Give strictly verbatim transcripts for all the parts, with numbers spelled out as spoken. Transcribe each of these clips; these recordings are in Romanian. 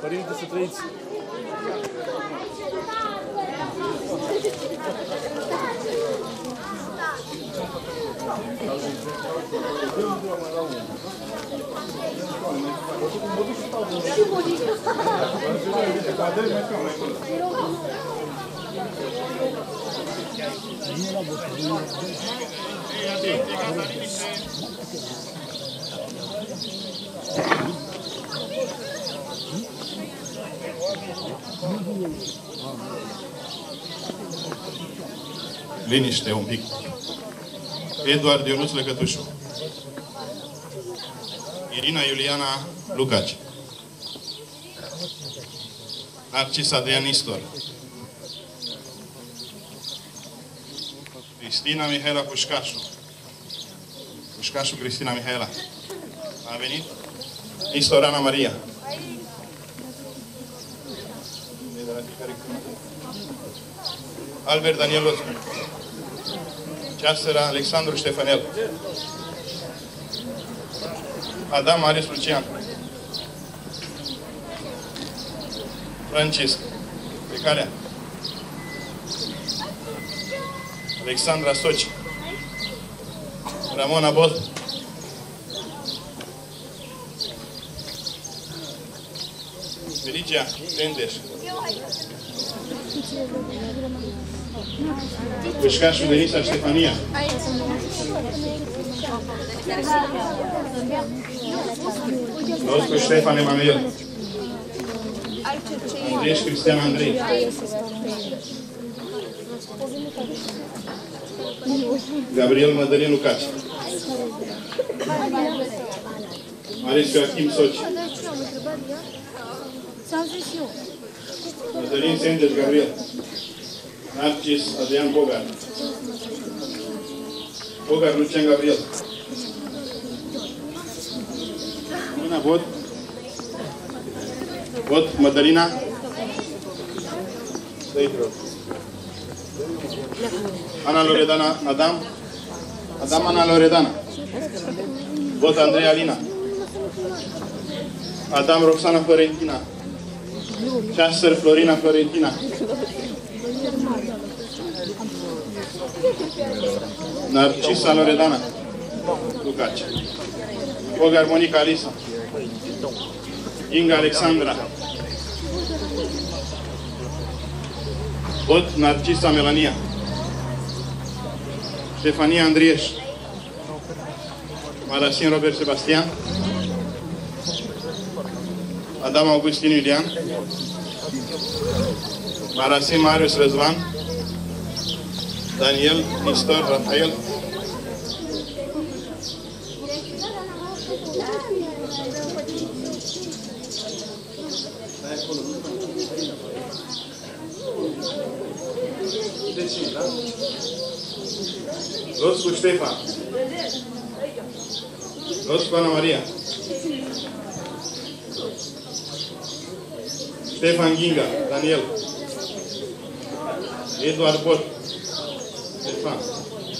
Părinte, să trăiți! Liniște un pic. Eduardiunuț Lăcătușu. Irina Iuliana Lucaci. Nafcis Adrian Istor. Cristina Mihela Puşcaşu. Puşcaşu Cristina Mihela. A venit? Istor Ana Maria. Albert Daniel Lotcu. Ceasăr Alexandru Ștefanel. Adam Marius Lucian. Francisc. Pe calea. Alexandra Soci. Ramona Bot. Felicia Vindeș. Pușcașul Luisa Stefania. Ousco Estefânia Manuel. André Cristiano André. Gabriel Madalena Lucas. Marisio Kim Sochi. Madalina Sendeș Gabriel. Nafcis Adrian Bogar. Bogaar Lucian Gabriel. Mâna Bot. Bot Madalina. Stai vreau. Ana Loredana Adam. Adam Ana Loredana. Bot Andrei Alina. Adam Roxana Florentina. Ceasăr Florina Florentina. Narcisa Loredana Lucacia. Bogaar Monica Alisa. Inga Alexandra. Bot Narcisa Melania. Stefania Andrieș. Marasin Robert Sebastian. Adam Augustin Iulian. Marasin Marius Răzvan. Daniel Istor Rafael. Roscu Ștefan. Roscu Ana Maria. Ștefan Ghinga Daniel. Eduard Bot Ștefan.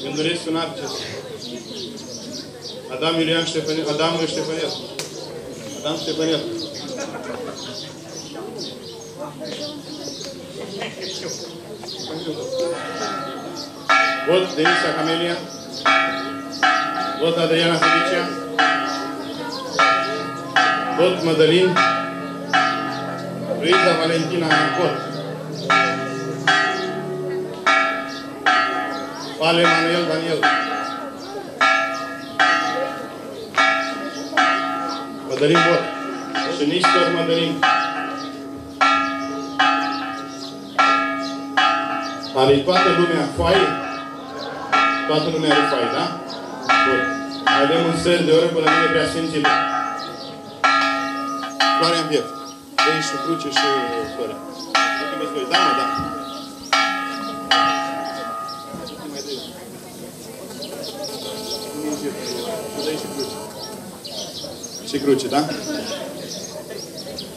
Gândurescu Narcis. Adam Iulian Ștefanel. Adam Ștefanel. Adam Ștefanel. Bot Denisa Camelia. Bot Adriana Felicia. Bot Madalin. Luisa Valentina Bot. Vale Manuel Daniel. Madalin Bot. Și Nistor Madalin. Are toată lumea foaie? Toată lumea are foaie, da? Bun. Avem un sfert de oră până mâine Preasfinților. Floarea în piept. Dă-i și cruce și floarea. Da, mă, da. Dă-i și cruce. Și cruce, da?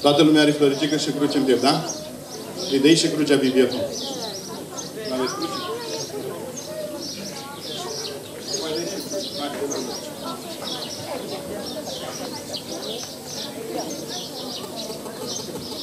Toată lumea are floricică și cruce în piept, da? Îi dă-i și crucea pe pieptul. Thank you.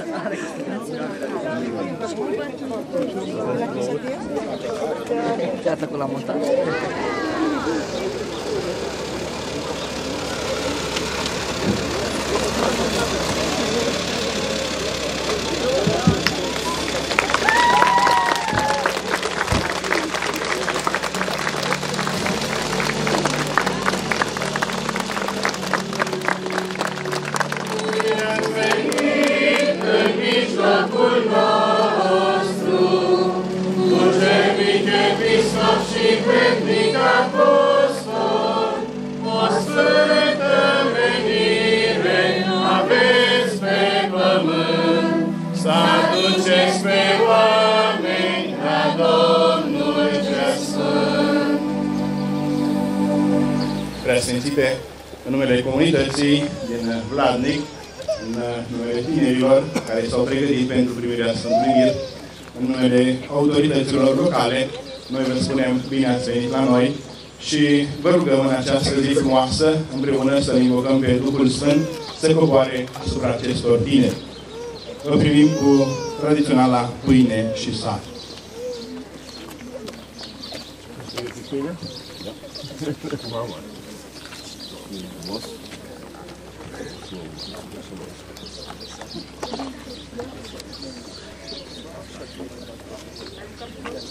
sfințite în numele comunității din Vladnic, în numele tinerilor care s-au pregătit pentru primirea Sfântului Mir, în numele autorităților locale. Noi vă spunem bine ați venit la noi și vă rugăm în această zi frumoasă, împreună să invocăm pe Duhul Sfânt să coboare asupra acestor tineri. Vă primim cu tradiționala pâine și sare.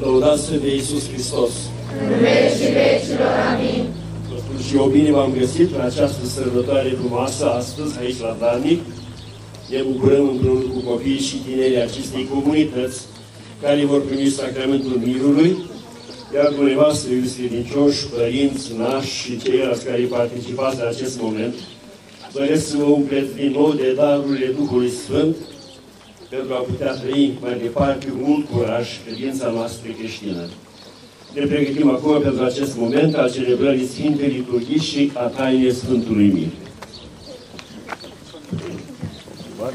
Lăudați-L pe Iisus Hristos! În vecii vecilor, amin! Și eu bine v-am găsit în această sărbătoare frumoasă, astăzi, aici la Vladnic. Ne bucurăm împreună cu copiii și tinerii acestei comunități care vor primi sacramentul mirului, iar cu nevastă, iubiți credincioși, părinți, nași și ceilalți care participați la acest moment, doresc să vă umpleți din nou de darurile Duhului Sfânt, pentru a putea trăi mai departe cu mult curaj credința noastră creștină. Ne pregătim acum pentru acest moment al celebrării Sfintei Liturghii și a tainei Sfântului Mir. Aveți mai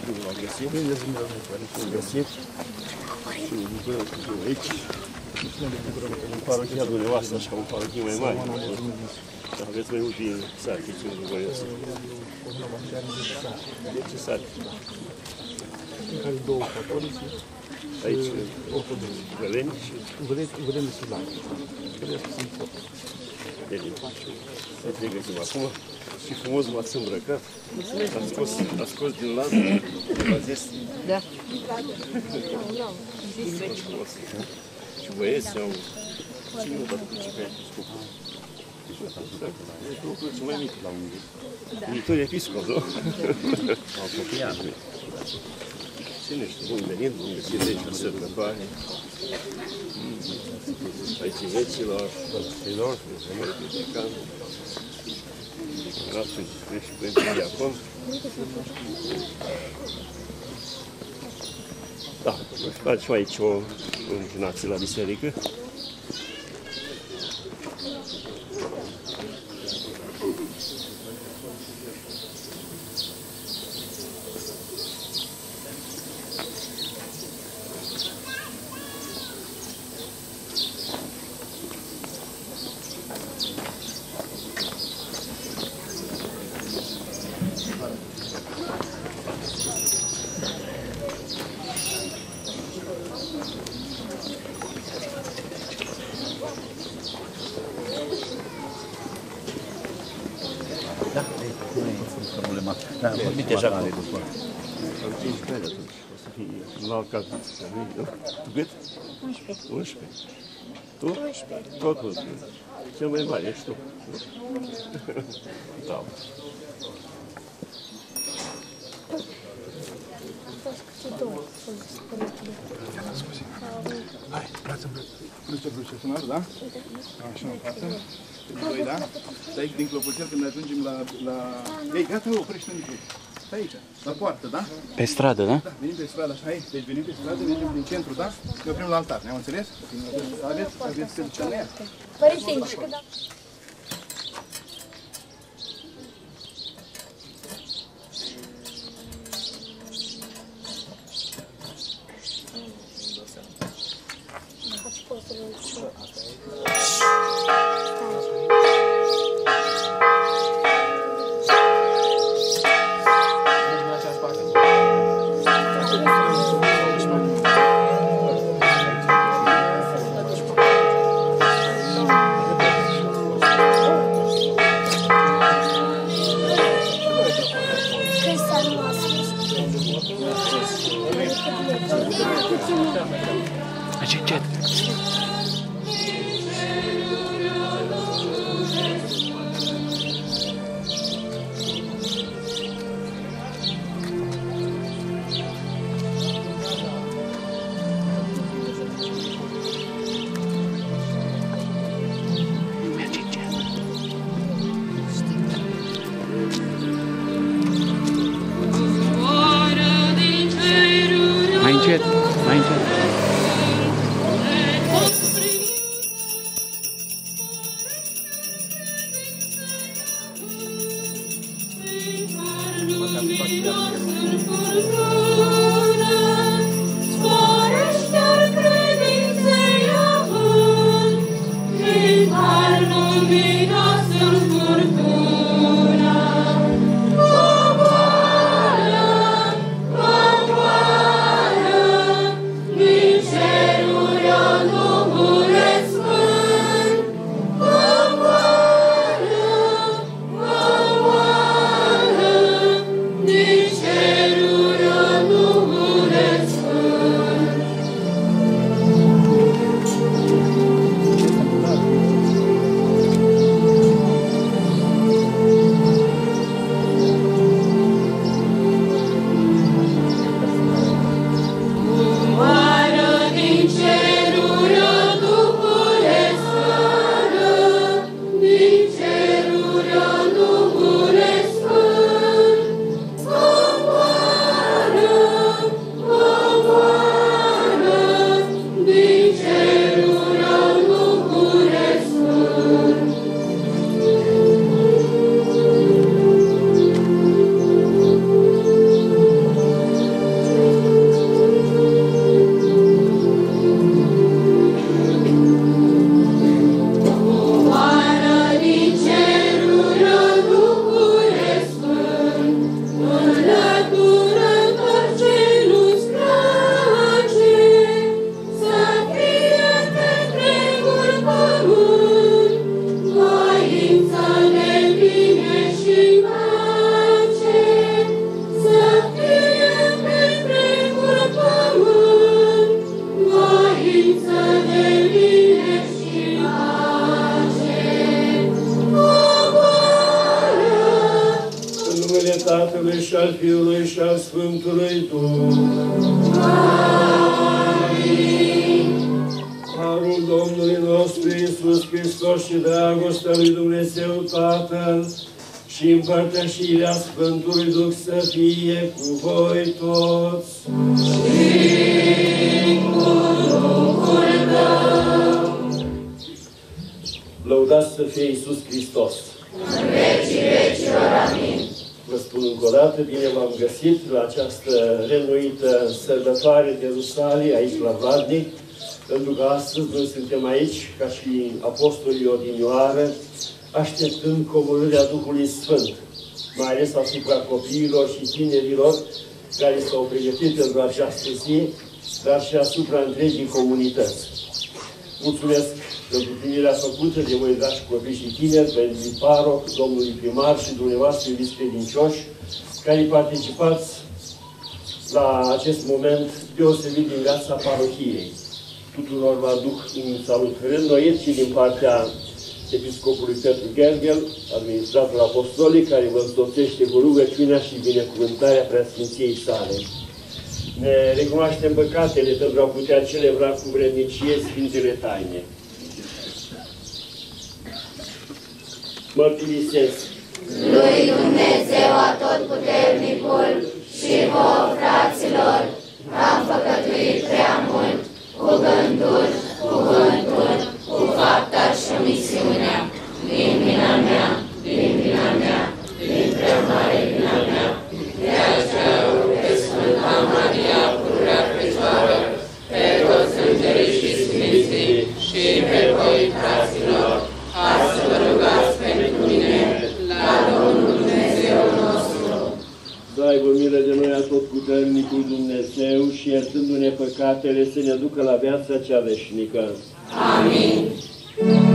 multe sate, ce vă voiesc. Deci sate. Care două catolici, aici ortodoxi, văleni și văleni și blanci. Cred că sunt tot. Să ne găsim acum și frumos v-ați îmbrăcat. Ați scos, ați scos din lază, v-ați zis? Da. Și băieți au ținut de participe. E lucrul cel mai mic la un viitor episcop, nu? Au copiat. Cine știu, bun venit, bun găsit de aici la sărbătoare. Aici vecilor, vecilor, vecilor, rasul și Părintele Diacon. Da, facem aici o înclinație la biserică. Deja am făcut. Am cincisprezece atunci. O să fie în alt caz. Tu cât? unsprezece. Tu? Tot unsprezece. Cel mai mare ești tu. Da. A fost câte două. Hai, brață, brață, brață, da? Așa, în față. Doi, da? Stai aici din clopoțel când ajungem la... Ei, gata, oprește-mi cu ei. Stai aici, la poartă, da? Pe stradă, da? Da, venim pe stradă, așa, aici. Deci venim pe stradă, mergem din centru, da? Ne oprim la altar, ne-am înțeles? Aveți, aveți să ducem la ea? Părinte, nici că da. Încet, încet. încet, mai încet. De Rusalii, aici la Vladnic, pentru că astăzi noi suntem aici, ca și apostolii odinioară, așteptând coborârea Duhului Sfânt, mai ales asupra copiilor și tinerilor care s-au pregătit pentru această zi, dar și asupra întregii comunități. Mulțumesc pentru primirea făcută de voi, dragi copii și tineri, pentru paroc, domnului primar și dumneavoastră vicepedincioși, care participați la acest moment deosebit din viața parohiei. Tuturor vă aduc un salut reînnoit și din partea Episcopului Petru Gherghel, administrator apostolic, care vă însoțește cu rugăciunea și binecuvântarea preasfinției sale. Ne recunoaștem păcatele pentru a putea celebra cu vrednicie Sfintele Taine. Mărturisesc lui Dumnezeu Atotputernicul și vouă, fraților, am făcătuit prea mult, cu gândul, cuvântul, cu fapta și misiunea, din vina mea, din vina mea, din prea mare vina mea, de aceea pe Sfânta Maria, Pururea Fecioară, pe toți îngerii și sfinții și pe voi, fraților, ați vă rugați pentru mine, la Domnul Dumnezeu nostru. Să aibă milă de noi Atotputernicul Dumnezeu și iertându-ne păcatele să ne ducă la viața cea veșnică. Amin. Peace.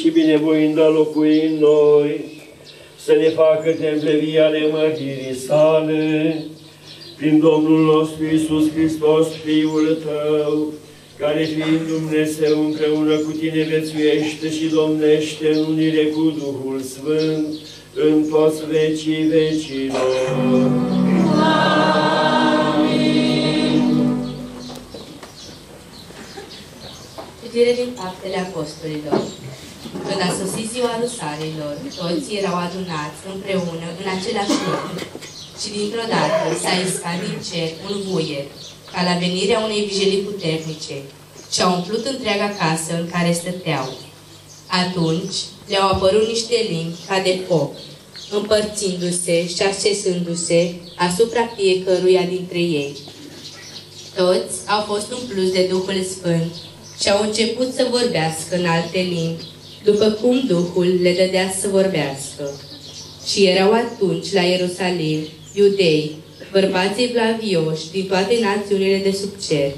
Și binevoinda locui în noi, să ne facă temple vii ale mărtirii sale, prin Domnul nostru Iisus Hristos, Fiul Tău, care fiind Dumnezeu împreună cu Tine vețuiește și domnește în unire cu Duhul Sfânt, în toți vecii vecilor. Amin. Citire din Actele Apostolilor. Când a sosit ziua Rusaliilor, toți erau adunați împreună în același loc și dintr-o dată s-a iscat din cer un vuiet, ca la venirea unei vijelii puternice, și au umplut întreaga casă în care stăteau. Atunci le-au apărut niște limbi ca de foc, împărțindu-se și accesându-se asupra fiecăruia dintre ei. Toți au fost umpluți de Duhul Sfânt și au început să vorbească în alte limbi, după cum Duhul le dădea să vorbească. Și erau atunci la Ierusalim iudei, bărbații blavioși din toate națiunile de sub cer.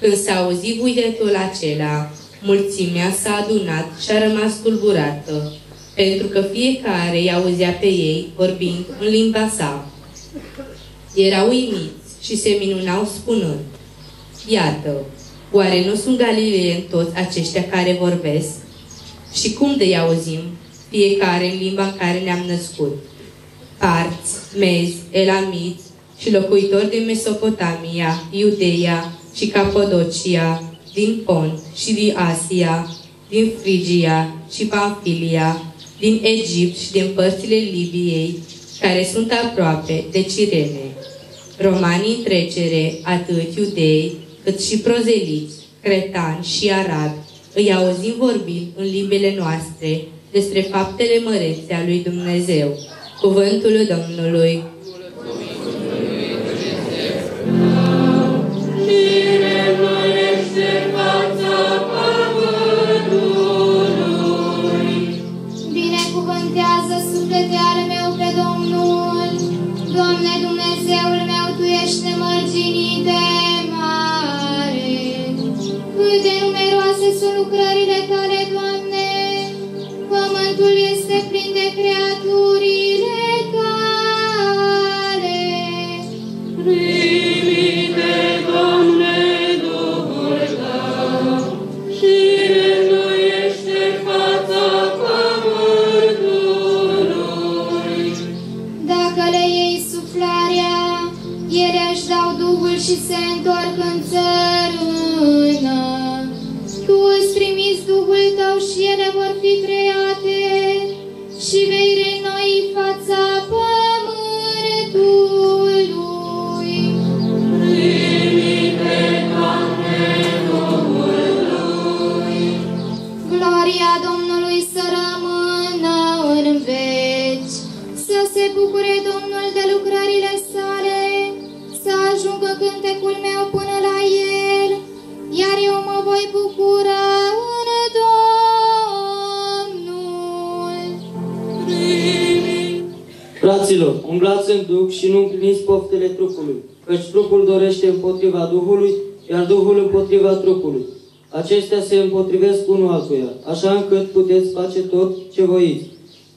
Când s-a auzit vuietul acela, mulțimea s-a adunat și a rămas tulburată, pentru că fiecare îi auzea pe ei vorbind în limba sa. Erau uimiți și se minunau spunând: iată, oare nu sunt galileeni toți aceștia care vorbesc? Și cum de-i auzim, fiecare în limba în care ne-am născut? Parți, mezi, elamiți și locuitori din Mesopotamia, Iudeia și Capodocia, din Pont și din Asia, din Frigia și Pamfilia, din Egipt și din părțile Libiei, care sunt aproape de Cirene. Romanii în trecere, atât iudei, cât și prozeliți, cretani și arabi, îi auzim vorbind în limbile noastre despre faptele mărețe a lui Dumnezeu. Cuvântul Domnului. Binecuvântează suflete ale meu pe Domnul. Doamne Dumnezeul meu, Tu ești nemărginit de mare. Cât de numeroase sunt lucrările Tale, Doamne, pământul este plin de creaturile Tale. Primite, Doamne, Duhul Tău și rânduiește fața pământului. Dacă le iei suflarea, ele își dau Duhul și se întorc în țărână. Tu îți trimiți Duhul Tău și ele vor fi create și vei renoi fața pământului. cântecul meu până la el, iar eu mă voi bucura în Domnul. Fraților, umblați în Duh și nu împliniți poftele trupului, căci trupul dorește împotriva Duhului, iar Duhul împotriva trupului. Acestea se împotrivesc unul altuia, așa încât puteți face tot ce voiți.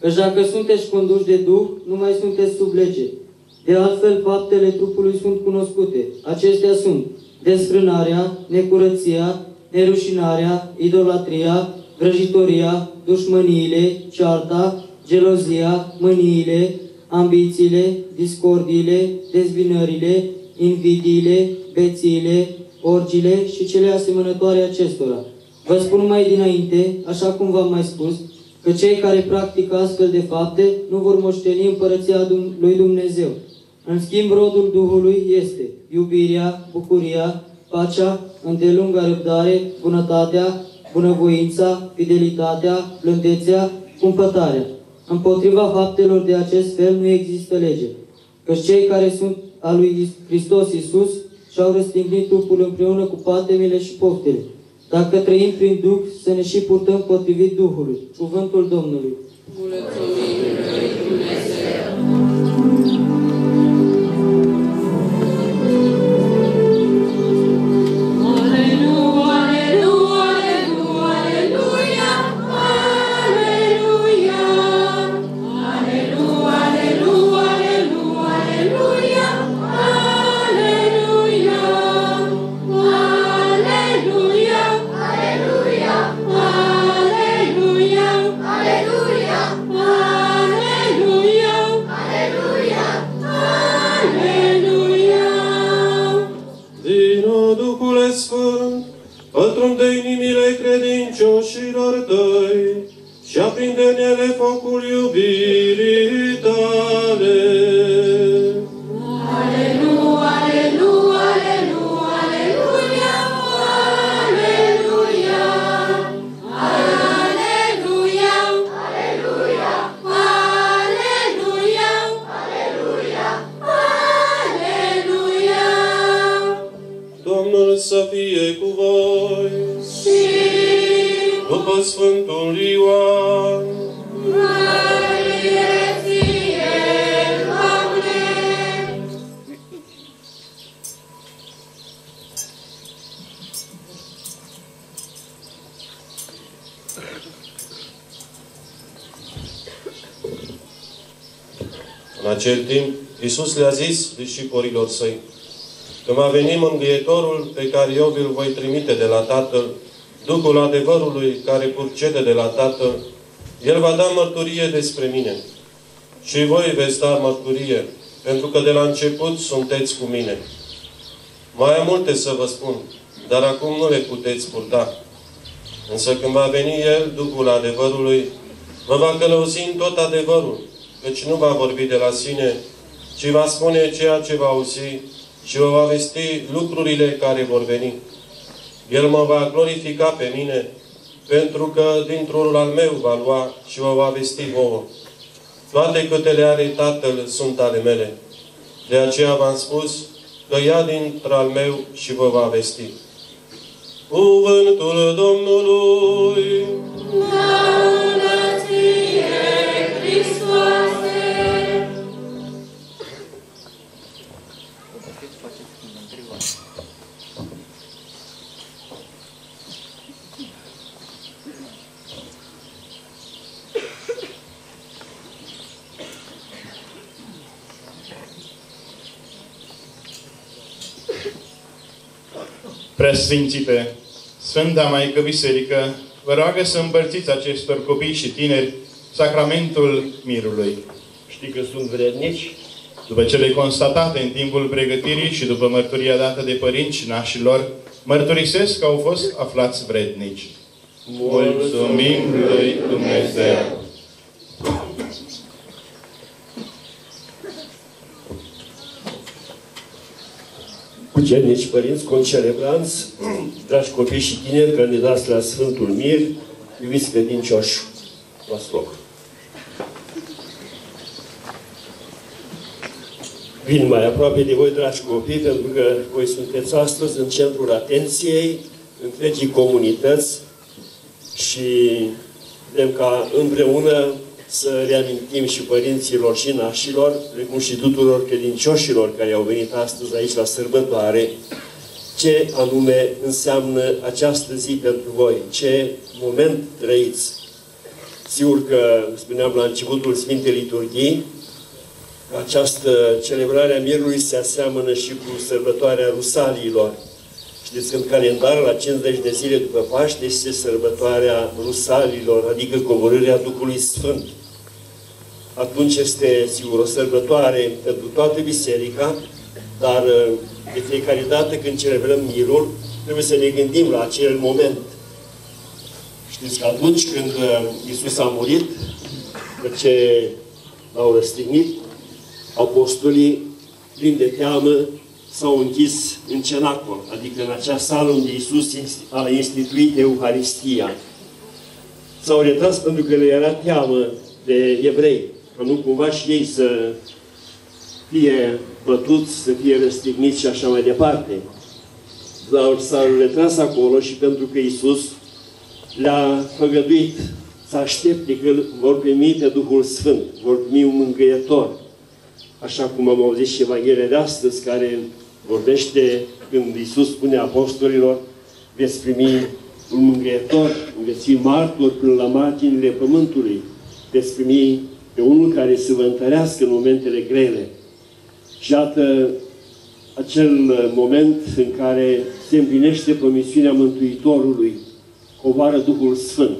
Căci dacă sunteți conduși de Duh, nu mai sunteți sub lege. De altfel, faptele trupului sunt cunoscute. Acestea sunt desfrânarea, necurăția, nerușinarea, idolatria, vrăjitoria, dușmăniile, cearta, gelozia, mâniile, ambițiile, discordiile, dezbinările, invidiile, bețiile, orgile și cele asemănătoare acestora. Vă spun mai dinainte, așa cum v-am mai spus, că cei care practică astfel de fapte nu vor moșteni împărăția lui Dumnezeu. În schimb, rodul Duhului este iubirea, bucuria, pacea, îndelunga răbdare, bunătatea, bunăvoința, fidelitatea, blândețea, cumpătarea. Împotriva faptelor de acest fel nu există lege, căci cei care sunt al lui Hristos Iisus și-au răstignit trupul împreună cu patimile și poftele. Dacă trăim prin Duh, să ne și purtăm potrivit Duhului. Cuvântul Domnului. Mulțumim lui Dumnezeu! În acel timp, Iisus le-a zis discipolilor săi, când va veni Mângâietorul pe care eu vi-l voi trimite de la Tatăl, Duhul adevărului care purcede de la Tatăl, El va da mărturie despre mine. Și voi veți da mărturie, pentru că de la început sunteți cu mine. Mai am multe să vă spun, dar acum nu le puteți purta. Însă când va veni El, Duhul adevărului, vă va călăuzi în tot adevărul, căci nu va vorbi de la sine, ci va spune ceea ce va auzi și vă va vesti lucrurile care vor veni. El mă va glorifica pe mine, pentru că dintr-unul al meu va lua și vă va vesti vouă. Toate câte le are Tatăl sunt ale mele. De aceea v-am spus că ia dintr-al meu și vă va vesti. Cuvântul Domnului! Preasfințite, Sfânta Maică Biserică, vă roagă să împărțiți acestor copii și tineri sacramentul mirului. Știi că sunt vrednici? După cele constatate în timpul pregătirii și după mărturia dată de părinți și nașilor, mărturisesc că au fost aflați vrednici. Mulțumim lui Dumnezeu! Cucernici părinți, concelebranți, dragi copii și tineri, candidați la Sfântul Mir, iubiți credincioși, luați loc. vin mai aproape de voi, dragi copii, pentru că voi sunteți astăzi în centrul atenției întregii comunități și vrem ca împreună să reamintim și părinților și nașilor, precum și tuturor credincioșilor care au venit astăzi aici la sărbătoare, ce anume înseamnă această zi pentru voi, ce moment trăiți. Sigur că spuneam la începutul Sfintei Liturghii, această celebrare a Mirului se aseamănă și cu sărbătoarea Rusaliilor. Știți că în calendar, la cincizeci de zile după Paște, este sărbătoarea Rusalilor, adică coborârea Duhului Sfânt. Atunci este, sigur, o sărbătoare pentru toată biserica, dar de fiecare dată când celebrăm Mirul, trebuie să ne gândim la acel moment. Știți că atunci când Iisus a murit, după ce l-au răstignit, apostolii, plini de teamă, s-au închis în cenacol, adică în acea sală unde Iisus a instituit Euharistia. S-au retras pentru că le era teamă de evrei, că nu cumva și ei să fie bătuți, să fie răstigniți și așa mai departe. Dar s-au retras acolo și pentru că Iisus le-a făgăduit să aștepte că vor primi pe Duhul Sfânt, vor primi un mângâietor. Așa cum am auzit și Evanghelia de astăzi, care vorbește când Iisus spune apostolilor, veți primi un mângâietor, veți fi martori până la marginile pământului, veți primi pe unul care să vă întărească în momentele grele. Și iată acel moment în care se împlinește promisiunea Mântuitorului, coboară Duhul Sfânt,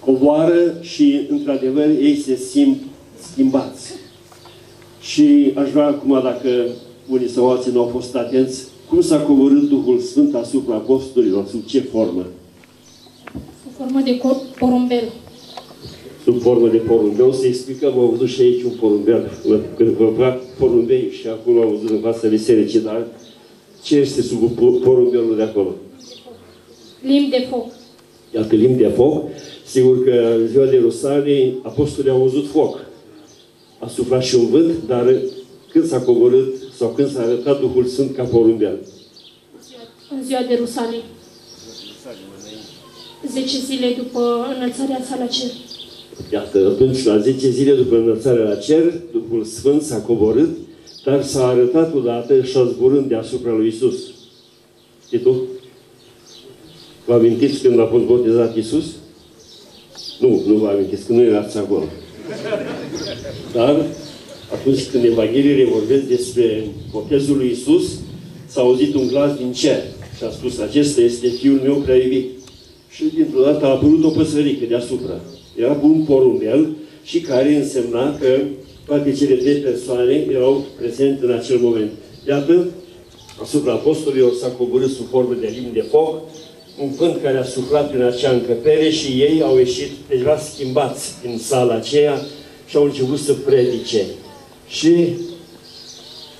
coboară și într-adevăr ei se simt schimbați. Și aș vrea acum, dacă unii sau alții nu au fost atenți, cum s-a coborât Duhul Sfânt asupra apostolilor? Sub ce formă? Sub formă de porumbel. Sub formă de porumbel. O să explicăm, am văzut și aici un porumbel. Când vă plac porumbei și acum am văzut în fața bisericii, dar ce este sub porumbelul de acolo? Limbi de foc. Iată, limbi de foc. Sigur că în ziua de Rusalii, apostolii au văzut foc. A suflat și un vânt, dar când s-a coborât sau când s-a arătat Duhul Sfânt ca porumbel? În ziua de Rusalii. Zece zile după înălțarea sa la cer. Iată, atunci, la zece zile după înălțarea la cer, Duhul Sfânt s-a coborât, dar s-a arătat odată și a zburând deasupra lui Iisus. Știi tu? Vă amintiți când a fost botezat Iisus? Nu, nu vă amintiți, că nu erați acolo. Dar atunci când Evangheliile vorbesc despre botezul lui Iisus, s-a auzit un glas din cer și a spus, acesta este Fiul meu prea iubit. Și dintr-o dată a apărut o păsărică deasupra. Era un porumbel și care însemna că toate cele trei persoane erau prezente în acel moment. Iată, asupra apostolilor s-a coborât sub formă de limbi de foc, un vânt care a suflat în acea încăpere și ei au ieșit deja schimbați în sala aceea și au început să predice. Și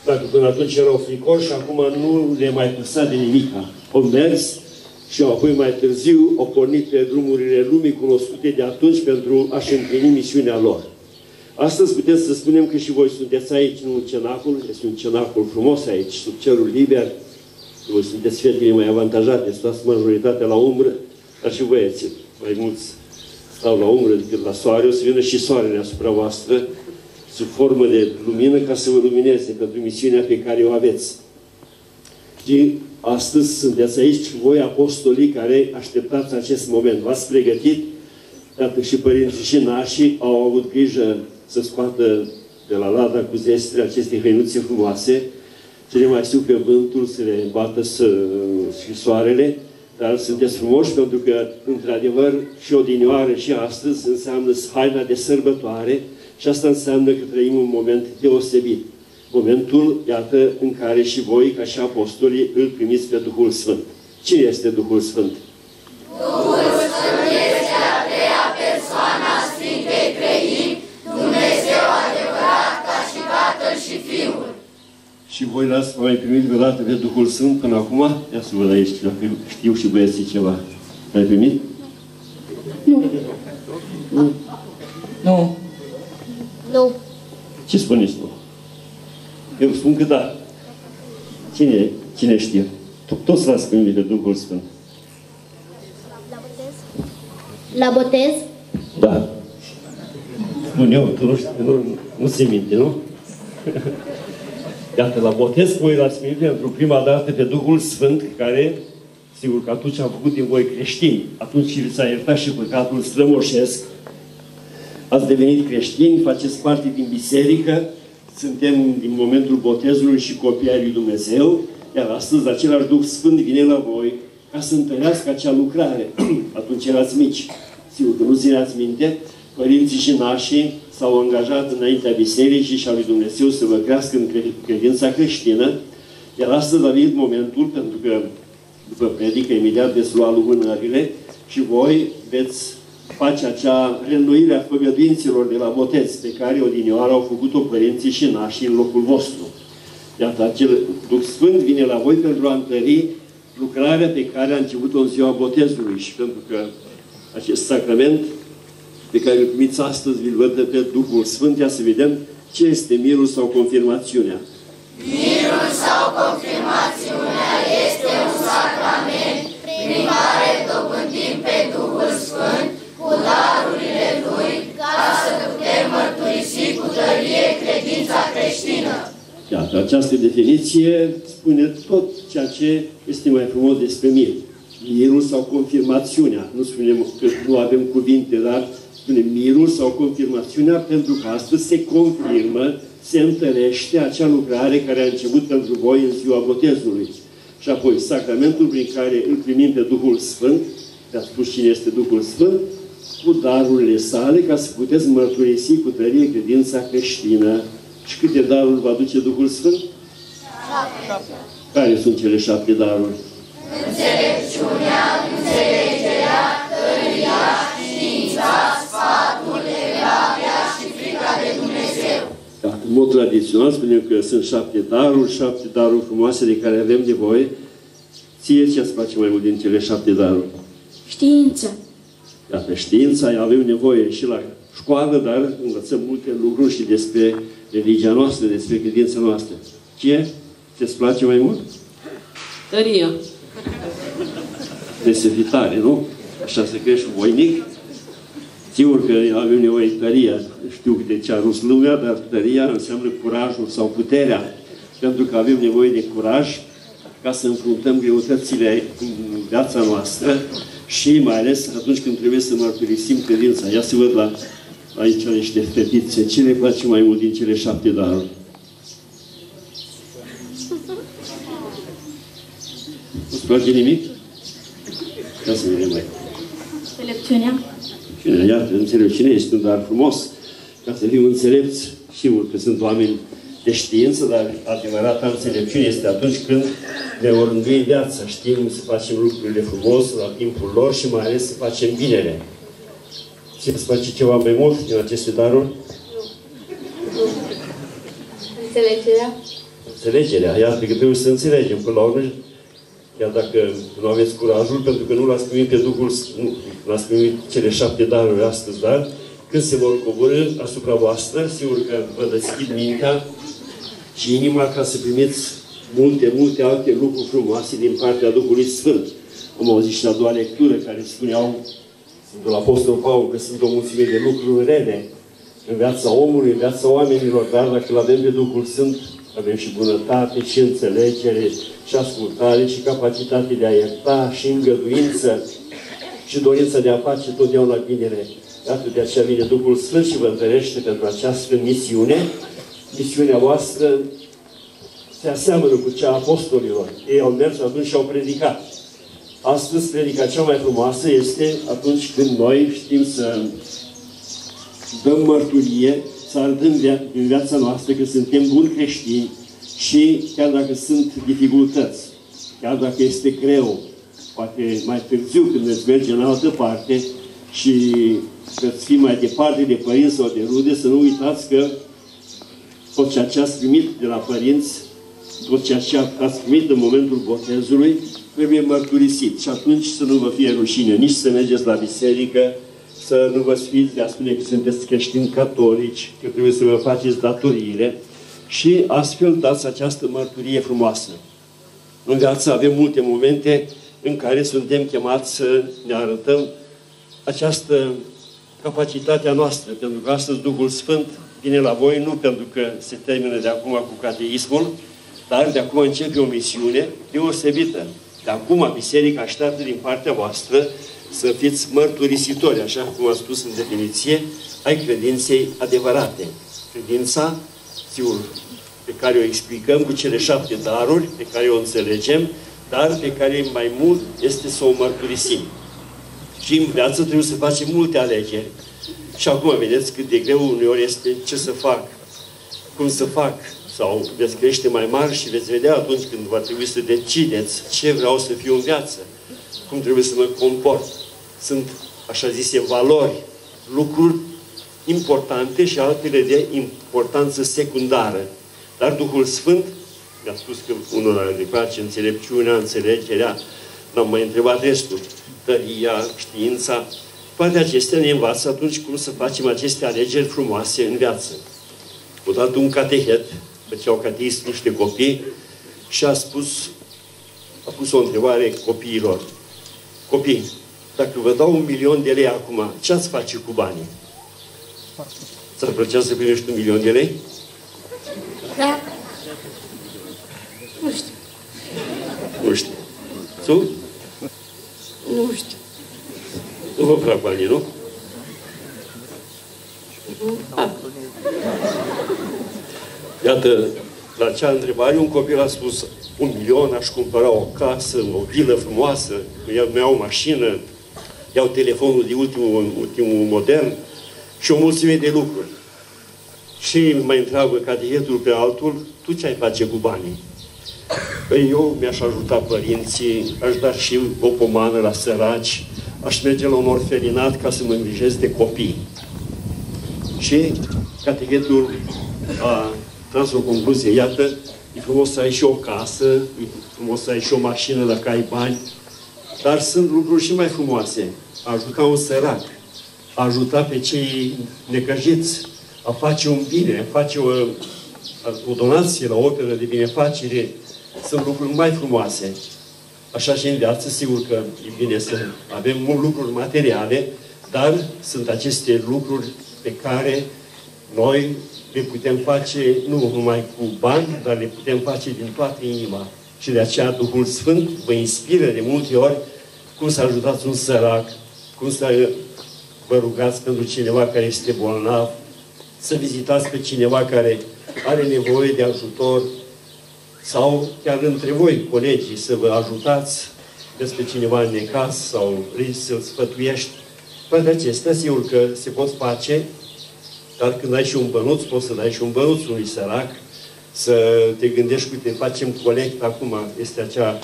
dacă până atunci erau fricoși, acum nu le mai păsa de nimica. Au mers și apoi mai târziu au pornit pe drumurile lumii cunoscute de atunci pentru a-și împlini misiunea lor. Astăzi puteți să spunem că și voi sunteți aici, nu în cenacul, este un cenacul frumos aici, sub cerul liber. Voi sunteți fetele mai avantajate, stați majoritatea la umbră, dar și băieții. Mai mulți stau la umbră decât la soare, o să vină și soarele asupra voastră sub formă de lumină ca să vă lumineze pentru misiunea pe care o aveți. Și astăzi sunteți aici voi, apostolii, care așteptați acest moment. V-ați pregătit, iată și părinții și nașii au avut grijă să scoată de la lada cu zestre aceste hăinuțe frumoase, să le mai sufle vântul, să le bată și soarele, dar sunteți frumoși pentru că, într-adevăr, și odinioară și astăzi înseamnă haina de sărbătoare și asta înseamnă că trăim un moment deosebit. Momentul, iată, în care și voi, ca și apostolii, îl primiți pe Duhul Sfânt. Cine este Duhul Sfânt? Duhul Sfânt este a treia persoană a Sfintei Treimi, Dumnezeu adevărat, ca și Tatăl și Fiul. Și voi l-ați mai primit vreodată pe Duhul Sfânt până acum? Ia să văd aici, dacă știu și băieții ceva. L-ai primit? Nu. Nu. Nu. Nu. Ce spuneți tu? Eu spun că da. Cine, cine știe? Toți las câinile Duhul Sfânt. La botez? La botez? Da. Spun eu, tu nu, nu, nu se minte, nu? Iată, la botez voi l-ați primit pentru prima dată pe Duhul Sfânt, care, sigur că atunci am făcut din voi creștini, atunci vi s-a iertat și păcatul strămoșesc, ați devenit creștini, faceți parte din biserică, suntem din momentul botezului și copii ai lui Dumnezeu, iar astăzi același Duh Sfânt vine la voi ca să întărească acea lucrare. Atunci erați mici, sigur că nu țineați minte, părinții și nașii s-au angajat înaintea bisericii și a lui Dumnezeu să vă crească în credința creștină, iar astăzi a venit momentul, pentru că după predică imediat veți lua lumânările și voi veți face acea reînnoire a făgăduinților de la botez, pe care odinioară au făcut-o părinții și nașii în locul vostru. Iată, acel Duh Sfânt vine la voi pentru a întări lucrarea pe care a început-o în ziua botezului și pentru că acest sacrament pe care îl primiți astăzi, vi-l văd de pe Duhul Sfânt, ia să vedem ce este mirul sau confirmațiunea. Mirul sau confirmațiunea este un sacrament prin care dobândim pe Duhul Sfânt cu darurile Lui ca să putem mărturisi cu tărie credința creștină. Iată, această definiție spune tot ceea ce este mai frumos despre mir. Mirul sau confirmațiunea. Nu spunem că nu avem cuvinte, dar spunem mirul sau confirmațiunea, pentru că astăzi se confirmă, se întărește acea lucrare care a început pentru voi în ziua botezului. Și apoi, sacramentul prin care îl primim pe Duhul Sfânt, te-a spus cine este Duhul Sfânt, cu darurile sale, ca să puteți mărturisi cu tărie credința creștină. Și câte daruri vă aduce Duhul Sfânt? Șapte. Care sunt cele șapte daruri? Înțelepciunea, înțelegerea, tăria, știința, sfatul, evlavia și frica de Dumnezeu. Da, în mod tradițional spunem că sunt șapte daruri, șapte daruri frumoase de care avem nevoie. Ție ce îți place mai mult din cele șapte daruri? Știința. Da, pe știința avem nevoie și la școală, dar învățăm multe lucruri și despre religia noastră, despre credința noastră. Ce ți-ți place mai mult? Tăria. Trebuie să fii tare, nu? Așa să crești voinic. Sigur că avem nevoie tăria. Știu de ce a rus lumea, dar tăria înseamnă curajul sau puterea. Pentru că avem nevoie de curaj ca să înfruntăm greutățile în viața noastră și mai ales atunci când trebuie să mărturisim credința. Ia să văd la aici niște fetițe. Ce le place mai mult din cele șapte daruri? Nu-ți place nimic? Ia să vedem mai. Înțelepciunea. Iată, înțelepciunea este un dar frumos. Ca să fim înțelepți, sigur că sunt oameni de știință, dar adevărata înțelepciune este atunci când ne orândui viața. Știm să facem lucrurile frumos la timpul lor și mai ales să facem binele. Ce îți face ceva mai mult din aceste daruri? Nu. Înțelegerea. Înțelegerea. Iată că trebuie să înțelegem până la urmă. Iar dacă nu aveți curajul, pentru că nu l-ați primit pe Duhul, nu, l-ați primit cele șapte daruri astăzi, dar când se vor coborî asupra voastră, sigur că vă deschid mintea și inima ca să primiți multe, multe alte lucruri frumoase din partea Duhului Sfânt. Am auzit și la a doua lectură care spuneau Sfântul Apostol Paul că sunt o mulțime de lucruri rele în viața omului, în viața oamenilor, dar dacă l-avem pe Duhul Sfânt, avem și bunătate, și înțelegere, și ascultare, și capacitate de a ierta, și îngăduință, și dorința de a face totdeauna binele. Iată, de aceea vine Duhul Sfânt și vă întărește pentru această misiune. Misiunea voastră se aseamănă cu cea a apostolilor. Ei au mers atunci și au predicat. Astăzi, predica cea mai frumoasă este atunci când noi știm să dăm mărturie, să arătăm via în viața noastră că suntem buni creștini și chiar dacă sunt dificultăți, chiar dacă este greu, poate mai târziu când veți merge în altă parte și veți fi mai departe de părinți sau de rude, să nu uitați că tot ceea ce ați primit de la părinți, tot ceea ce ați primit în momentul botezului, trebuie mărturisit și atunci să nu vă fie rușine, nici să mergeți la biserică, să nu vă sfiți de a spune că sunteți creștini catolici, că trebuie să vă faceți datoriile, și astfel dați această mărturie frumoasă. În viață avem multe momente în care suntem chemați să ne arătăm această capacitatea noastră, pentru că astăzi Duhul Sfânt vine la voi, nu pentru că se termină de acum cu cateismul, dar de acum începe o misiune deosebită. De acum Biserica așteaptă din partea voastră să fiți mărturisitori, așa cum a spus în definiție, ai credinței adevărate. Credința, sigur, pe care o explicăm cu cele șapte daruri, pe care o înțelegem, dar pe care mai mult este să o mărturisim. Și în viață trebuie să facem multe alegeri. Și acum vedeți cât de greu uneori este ce să fac, cum să fac, sau veți crește mai mari și veți vedea atunci când va trebui să decideți ce vreau să fiu în viață, cum trebuie să mă comport. Sunt, așa zise, valori, lucruri importante și altele de importanță secundară. Dar Duhul Sfânt, mi-a spus că unul are de face înțelepciunea, înțelegerea, n-am mai întrebat restul, tăria, știința, toate acestea ne învață atunci cum să facem aceste alegeri frumoase în viață. Odată un catehet, făceau catehism niște copii și a spus, a pus o întrebare copiilor. Copii, dacă vă dau un milion de lei acum, ce ați face cu banii? Ți-ar plăcea să primești un milion de lei? Da. Nu știu. Nu știu. Tu? Nu știu. Nu vă plac banii, nu? Da. Iată, la acea întrebare, un copil a spus un milion, aș cumpăra o casă, o vilă frumoasă, iau o mașină, iau telefonul de ultimul, ultimul modern și o mulțime de lucruri. Și mai întreabă catehetul pe altul, tu ce ai face cu banii? Păi eu mi-aș ajuta părinții, aș da și o pomană la săraci, aș merge la un orfelinat ca să mă îngrijesc de copii. Și catechetul a tras o concluzie, iată, e frumos să ai și o casă, e frumos să ai și o mașină dacă ai bani, dar sunt lucruri și mai frumoase. A ajuta un sărac, a ajuta pe cei necăjiți, a face un bine, a face o, o donație la o operă de binefacere, sunt lucruri mai frumoase. Așa și în viață, sigur că e bine să avem lucruri materiale, dar sunt aceste lucruri pe care noi le putem face nu numai cu bani, dar le putem face din toată inima. Și de aceea Duhul Sfânt vă inspiră de multe ori cum să ajutați un sărac, cum să vă rugați pentru cineva care este bolnav, să vizitați pe cineva care are nevoie de ajutor, sau chiar între voi, colegii, să vă ajutați despre cineva în necaz sau să-l sfătuiești. Toate acestea, sigur că se pot face, dar când ai și un bănuț, poți să dai și un bănuț unui sărac, să te gândești, uite, facem colect acum, este acea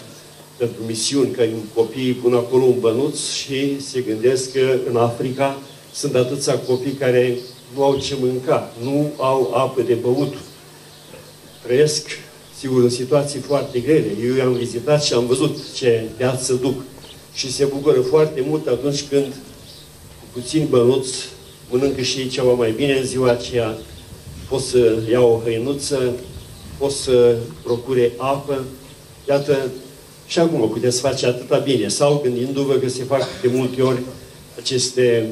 pentru misiuni, că copiii pun acolo un bănuț și se gândesc că în Africa sunt atâția copii care nu au ce mânca, nu au apă de băut. Trăiesc, sigur, în situații foarte grele. Eu i-am vizitat și am văzut ce viață duc. Și se bucură foarte mult atunci când cu puțin bănuți mănâncă și ei ceva mai bine în ziua aceea. Pot să iau o hăinuță, pot să procure apă. Iată, și acum puteți face atâta bine. Sau gândindu-vă că se fac de multe ori aceste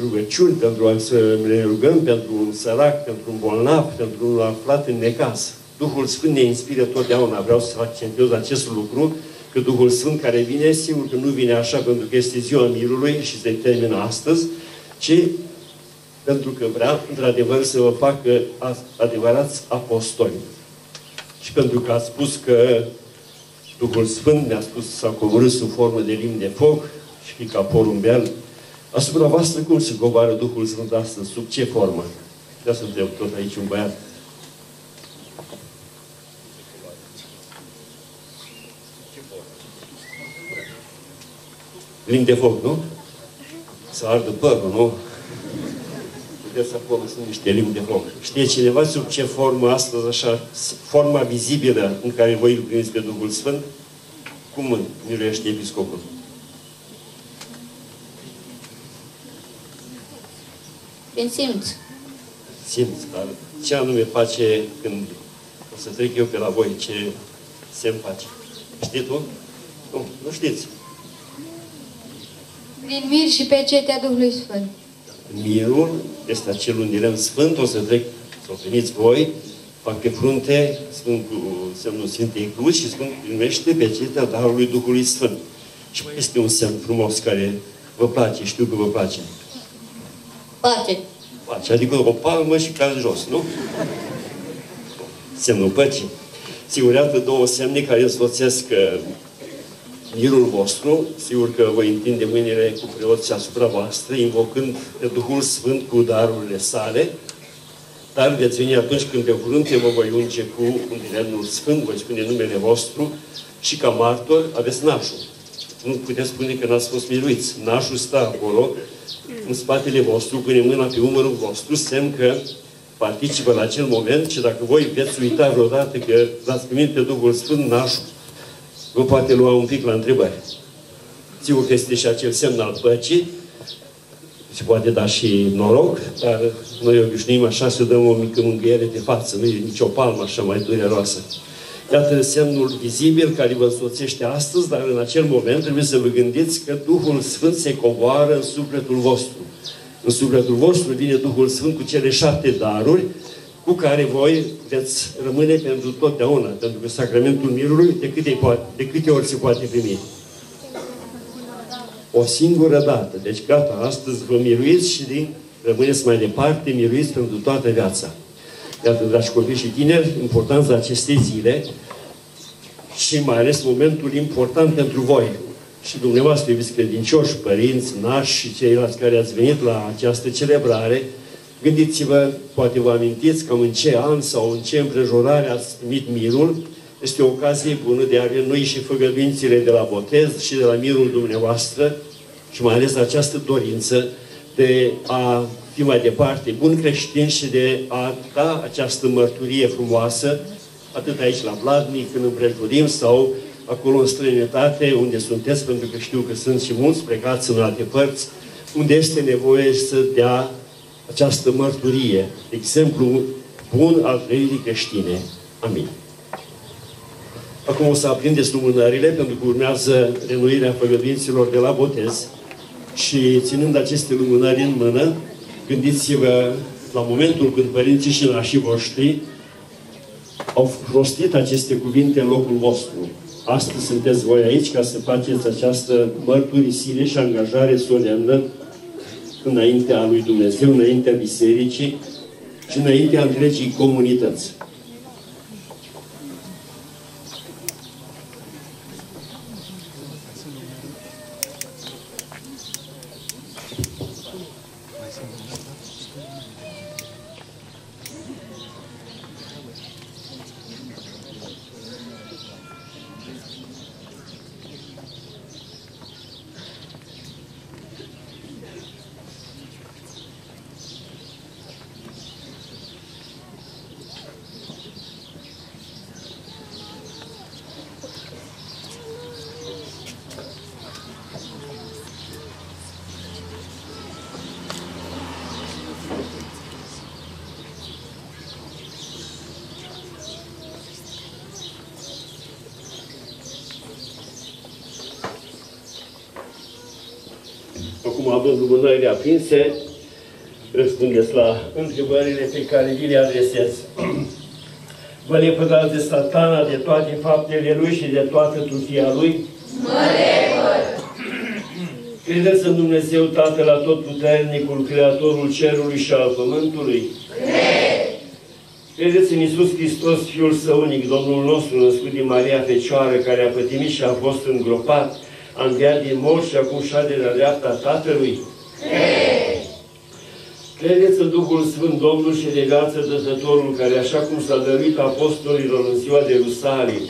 rugăciuni pentru a să ne rugăm pentru un sărac, pentru un bolnav, pentru un aflat în necaz. Duhul Sfânt ne inspiră totdeauna. Vreau să accentuez acest lucru, că Duhul Sfânt care vine, sigur că nu vine așa pentru că este ziua Mirului și se termină astăzi, ci pentru că vrea, într-adevăr, să vă facă adevărați apostoli. Și pentru că a spus că Duhul Sfânt ne-a spus să s-a coborât sub formă de limn de foc și ca porumbel, asupra voastră cum se coboară Duhul Sfânt astăzi? Sub ce formă? De asta întreb tot aici un băiat. Limn de foc, nu? Să ardă părul, nu? Vedeți, acolo sunt niște limbi de foc. Știe cineva sub ce formă astăzi, așa, forma vizibilă în care voi îl primiți pe Duhul Sfânt? Cum miluiește Episcopul? Prin simț. Simț, dar ce anume face când o să trec eu pe la voi, ce semn face. Știi tu? Nu, nu știți. Prin mir și pecetea Duhului Sfânt. Mirul este acel undirem sfânt, o să trec, să o primiți voi, fac pe frunte Sfântul, semnul Sfintei Cruci și Sfântul primește pecetea Darului Duhului Sfânt. Și mai este un semn frumos care vă place, știu că vă place. Pace. Pace, adică o palmă și care jos, nu? Semnul păcii. Sigur, iată două semne care însoțesc mirul vostru. Sigur că voi întinde mâinile cu preoții asupra voastră, invocând pe Duhul Sfânt cu darurile sale, dar veți veni atunci când pe frunte vă voi unge cu un dilemnul Sfânt, voi spune numele vostru și ca martor aveți nașul. Nu puteți spune că n-ați fost miluiți. Nașul stă acolo, în spatele vostru, pune mâna pe umărul vostru, semn că participă la acel moment și dacă voi veți uita vreodată că l-ați primit pe Duhul Sfânt, nașul vă poate lua un pic la întrebare. Sigur că este și acel semn al păcii, se poate da și noroc, dar noi obișnuim așa să dăm o mică mângâiere de față, nu e nicio palmă așa mai dureroasă. Iată semnul vizibil care vă însoțește astăzi, dar în acel moment trebuie să vă gândiți că Duhul Sfânt se coboară în sufletul vostru. În sufletul vostru vine Duhul Sfânt cu cele șapte daruri cu care voi veți rămâne pentru totdeauna, pentru că sacramentul mirului de câte, poate, de câte ori se poate primi. O singură dată. Deci gata, astăzi vă miruiți și din, rămâneți mai departe, miruiți pentru toată viața. Iată, dragi copii și tineri, importanța acestei zile și mai ales momentul important pentru voi. Și dumneavoastră, iubiți credincioși, părinți, nași și ceilalți care ați venit la această celebrare, gândiți-vă, poate vă amintiți, cam în ce an sau în ce împrejurare ați primit mirul. Este o ocazie bună de a renui și făgăduințele de la botez și de la mirul dumneavoastră și mai ales această dorință de a fi mai departe bun creștin și de a da această mărturie frumoasă, atât aici la Vladnic, când împrejurim, sau acolo în străinătate, unde sunteți, pentru că știu că sunt și mulți plecați în alte părți, unde este nevoie să dea această mărturie. Exemplu bun al trăirii creștine. Amin. Acum o să aprindeți lumânările, pentru că urmează renuirea făgăduinților de la botez. Și ținând aceste lumânări în mână, gândiți-vă la momentul când părinții și nașii voștri au rostit aceste cuvinte în locul vostru. Astăzi sunteți voi aici ca să faceți această mărturisire și angajare solemnă înaintea lui Dumnezeu, înaintea bisericii și înaintea întregii comunități. Având lumânările aprinse, răspundeți la întrebările pe care vi le adresez. Vă lepădați de satana, de toate faptele lui și de toată trufia lui? Mă lepăd! Credeți în Dumnezeu Tatăl Atotputernicul, Creatorul Cerului și al Pământului? Cred! Credeți în Iisus Hristos, Fiul Său unic, Domnul nostru, născut din Maria Fecioară, care a pătimit și a fost îngropat, a înviat din morți și acum șade la dreapta Tatălui? Cred! Credeți în Duhul Sfânt, Domnul și de viață Dătătorul, care, așa cum s-a dăruit apostolilor în ziua de Rusalii,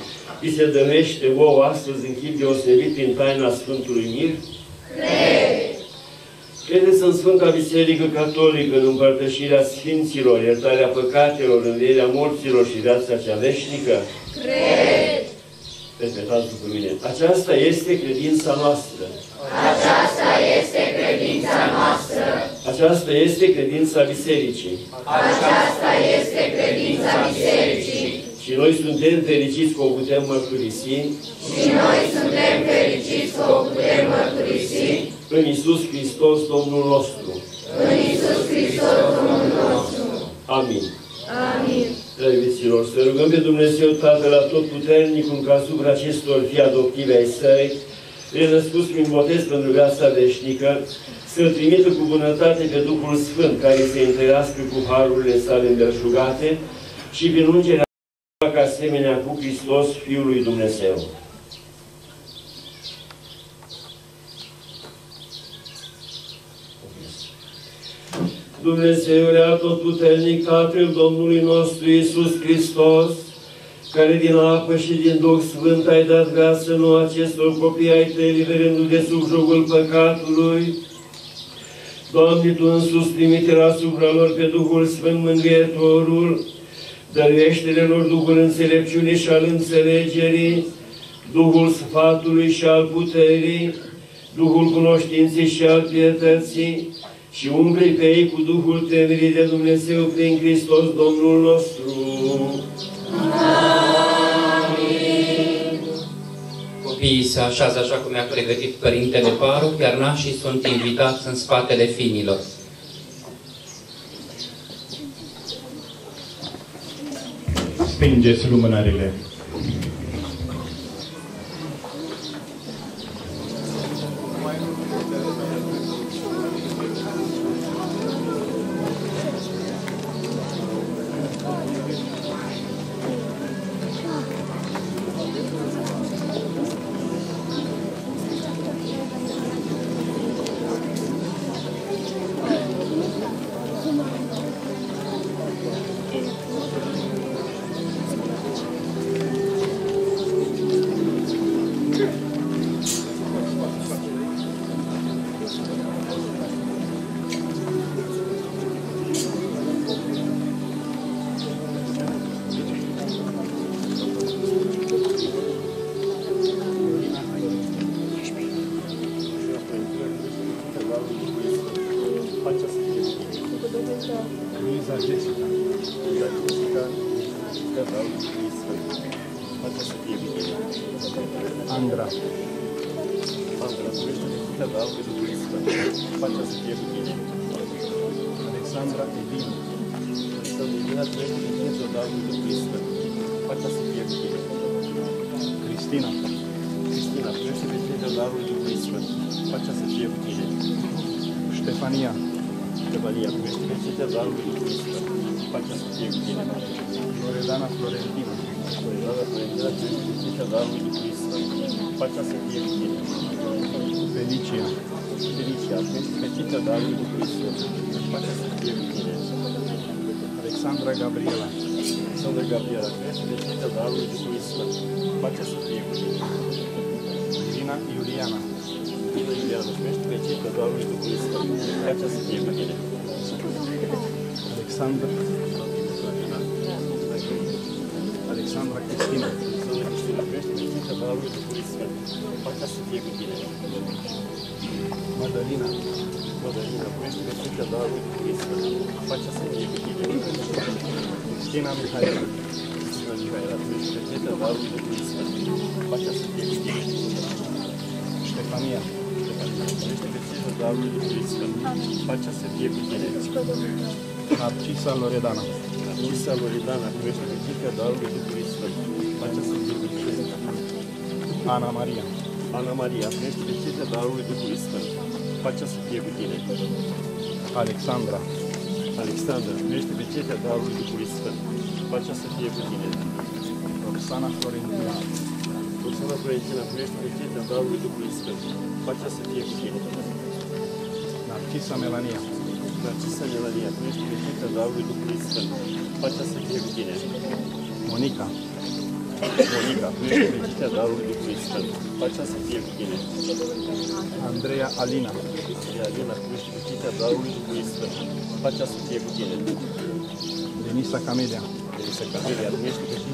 vi se dămește vouă astăzi în chip deosebit prin taina Sfântului Mir? Cred! Credeți în Sfânta Biserică Catolică, în împărtășirea Sfinților, iertarea păcatelor, învierea morților și viața cea veșnică? Cred! Repetați după mine. Aceasta este credința noastră. Aceasta este credința noastră. Aceasta este credința Bisericii. Aceasta este credința Bisericii. Și noi suntem fericiți că o putem mărturisi. Și noi suntem fericiți că o putem mărturisi. În Iisus Hristos, Domnul nostru. În Iisus Hristos, Domnul nostru. Amin. Amin. Dragăților, să rugăm pe Dumnezeu Tatăl Atotputernic, încă asupra acestor fii adoptive ai Săi, renăscuți prin botez pentru viața veșnică, să-L trimită cu bunătate pe Duhul Sfânt, care se întărească cu harurile sale îndelșugate și prin ungerea ca asemenea cu Hristos, Fiul lui Dumnezeu. Dumnezeule Atotputernic, Tatăl Domnului nostru Iisus Hristos, care din apă și din Duh Sfânt ai dat viață nouă acestor copii ai Tăi, liberându-i de sub jugul păcatului. Doamne, Tu însuți trimite-le asupra lor pe Duhul Sfânt Mângâietorul, dăruiește-le lor Duhul înțelepciunii și al înțelegerii, Duhul sfatului și al puterii, Duhul cunoștinței și al pietății, și umple-i pe ei cu Duhul temerii de Dumnezeu prin Hristos Domnul nostru. Amin. Copiii se așează așa cum i-a pregătit Părintele Paru, iar nașii sunt invitați în spatele finilor. Stingeți lumânările. Florina Florentina Narcisa Loredana, Felicia, Felicia, Petita Darul lui Hristos, facea să fie cu tine. Alexandra Gabriela, Alexandra Gabriela, Petita Darul lui Hristos, facea să fie cu tine. Irina Iuliana, Irina Iuliana, Petita Darul lui Hristos, facea să fie cu tine. Alexandra, Alexandra Cristina, Cristina, Darul lui Hristos, facea să fie cu tine. Madalina, Madalina, Cristina, Darul lui Hristos, facea să fie cu tine. Cristina Mihælă, Cristina Mihælă, Cristina, Darul lui Hristos, facea să fie cu tine. Stefania, Cristina, Darul lui Hristos, facea să fie cu tine. Nafcis Loredana, Luisa Valentina, Cristina, Darul lui Hristos, facea să fie cu tine. Ana Maria, Ana Maria, Cristina, Darul lui Hristos, facea să fie cu tine. Alexandra, Alexandra, Cristina, Darul lui Hristos, facea să fie cu tine. Roxana Florentina, Roxana Florentina, Cristina, Darul lui Hristos, facea să fie cu tine. Nafcis Melania, Nafcis Melania, Cristina, Darul lui Hristos, facea să fie cu tine. Monica, Monica, Felicia Vindeș, facea să fie cu tine. Andrei Alina, Andrei Alina, Felicia Vindeș, facea să fie cu tine. Denisa Camelia, Denisa Camelia, Felicia Vindeș,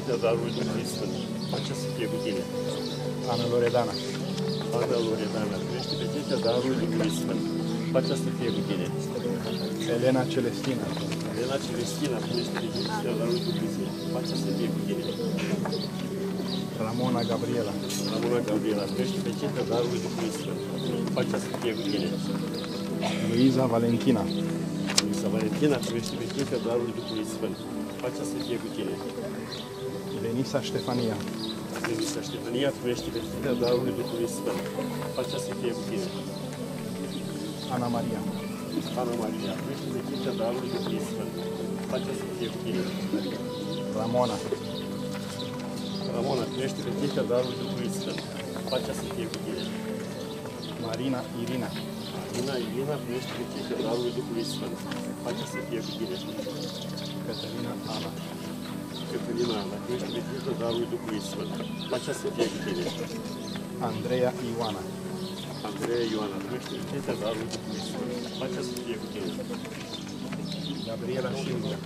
facea să fie cu tine. Ana Loredana, Ana Loredana, Felicia Vindeș, pacea să fie cu tine. Elena Celestina. Elena Celestina, primește de la lui Dumnezeu. Pacea să fie cu tine. Ramona Gabriela. Ramona Gabriela, primește feceta de la lui Dumnezeu. Pacea să fie cu tine. Luisa Valentina. Luisa Valentina, primește feceta de la lui Dumnezeu. Pacea să fie cu tine. Denisa Ștefania. Denisa Ștefania, primește feceta de la lui Dumnezeu. Pacea să fie cu tine. Ana Maria. Ana Maria, primește feceta de la lui Dumnezeu. Pacea să fie cu tine. Ramona. Ramona, primește feceta de la lui Dumnezeu. Pacea să fie cu tine. Marina Irina. Marina Irina, primește feceta de la lui Dumnezeu. Pacea să fie cu tine. Cătălina Ana. Cătălina Ana, primește feceta de la lui Dumnezeu. Pacea să fie cu tine. Andreea Ioana. Andrei Ioana, primește feceta de la lui Dumnezeu. Pacea să fie cu tine. Gabriela Silvia.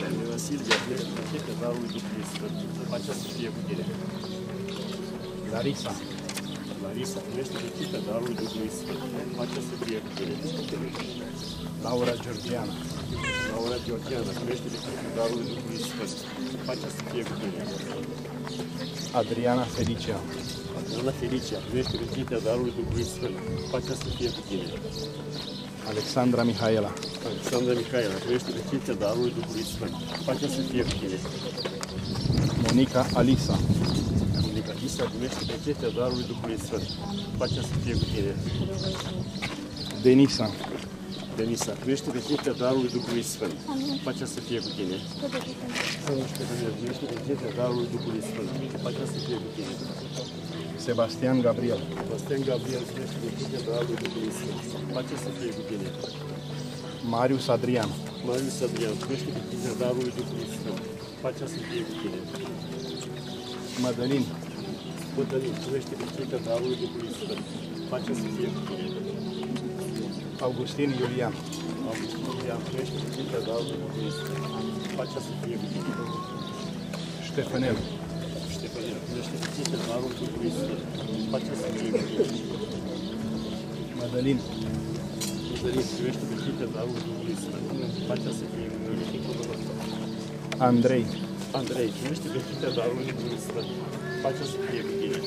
Gabriela Silvia, primește feceta de la lui Dumnezeu. Pacea să fie cu tine. Larisa. Larisa, primește feceta de la lui Dumnezeu. Pacea să fie cu tine. Laura Georgiana. Laura Georgiana, primește feceta de la lui Dumnezeu. Pacea să fie cu tine. Adriana Felicia. Doamna Felicia, primește feceta de la lui Dumnezeu. Pacea să fie cu tine. Alexandra Mihaela. Alexandra Mihaela, primește feceta de la lui Dumnezeu. Pacea să fie cu tine. Monica Alisa. Monica Alisa, primește feceta de la lui Dumnezeu. Pacea să fie cu tine. Denisa. Denisa, primește feceta de la lui Dumnezeu. Pacea să fie cu tine. Primește feceta de la lui Dumnezeu. Pacea să fie cu tine. Sebastian Gabriel. Sebastian Gabriel, primește feceta de la lui Dumnezeu. Pacea să fie cu tine. Marius Adrian. Marius Adrian, primește feceta de la lui Dumnezeu. Pacea să fie cu tine. Madalina. Madalina, primește feceta de la lui Dumnezeu. Pacea să fie cu tine. Augustin Iulian. Augustin Iulian, primește feceta de la lui Dumnezeu. Pacea să fie cu tine. Ștefanel. Primește feceta de la lui Dumnezeu. Pacea să fie cu tine. Madalina. Madalina, primește feceta de la lui Dumnezeu. Pacea să fie cu tine. Andrei. Andrei, primește feceta de la lui Dumnezeu. Pacea să fie cu tine.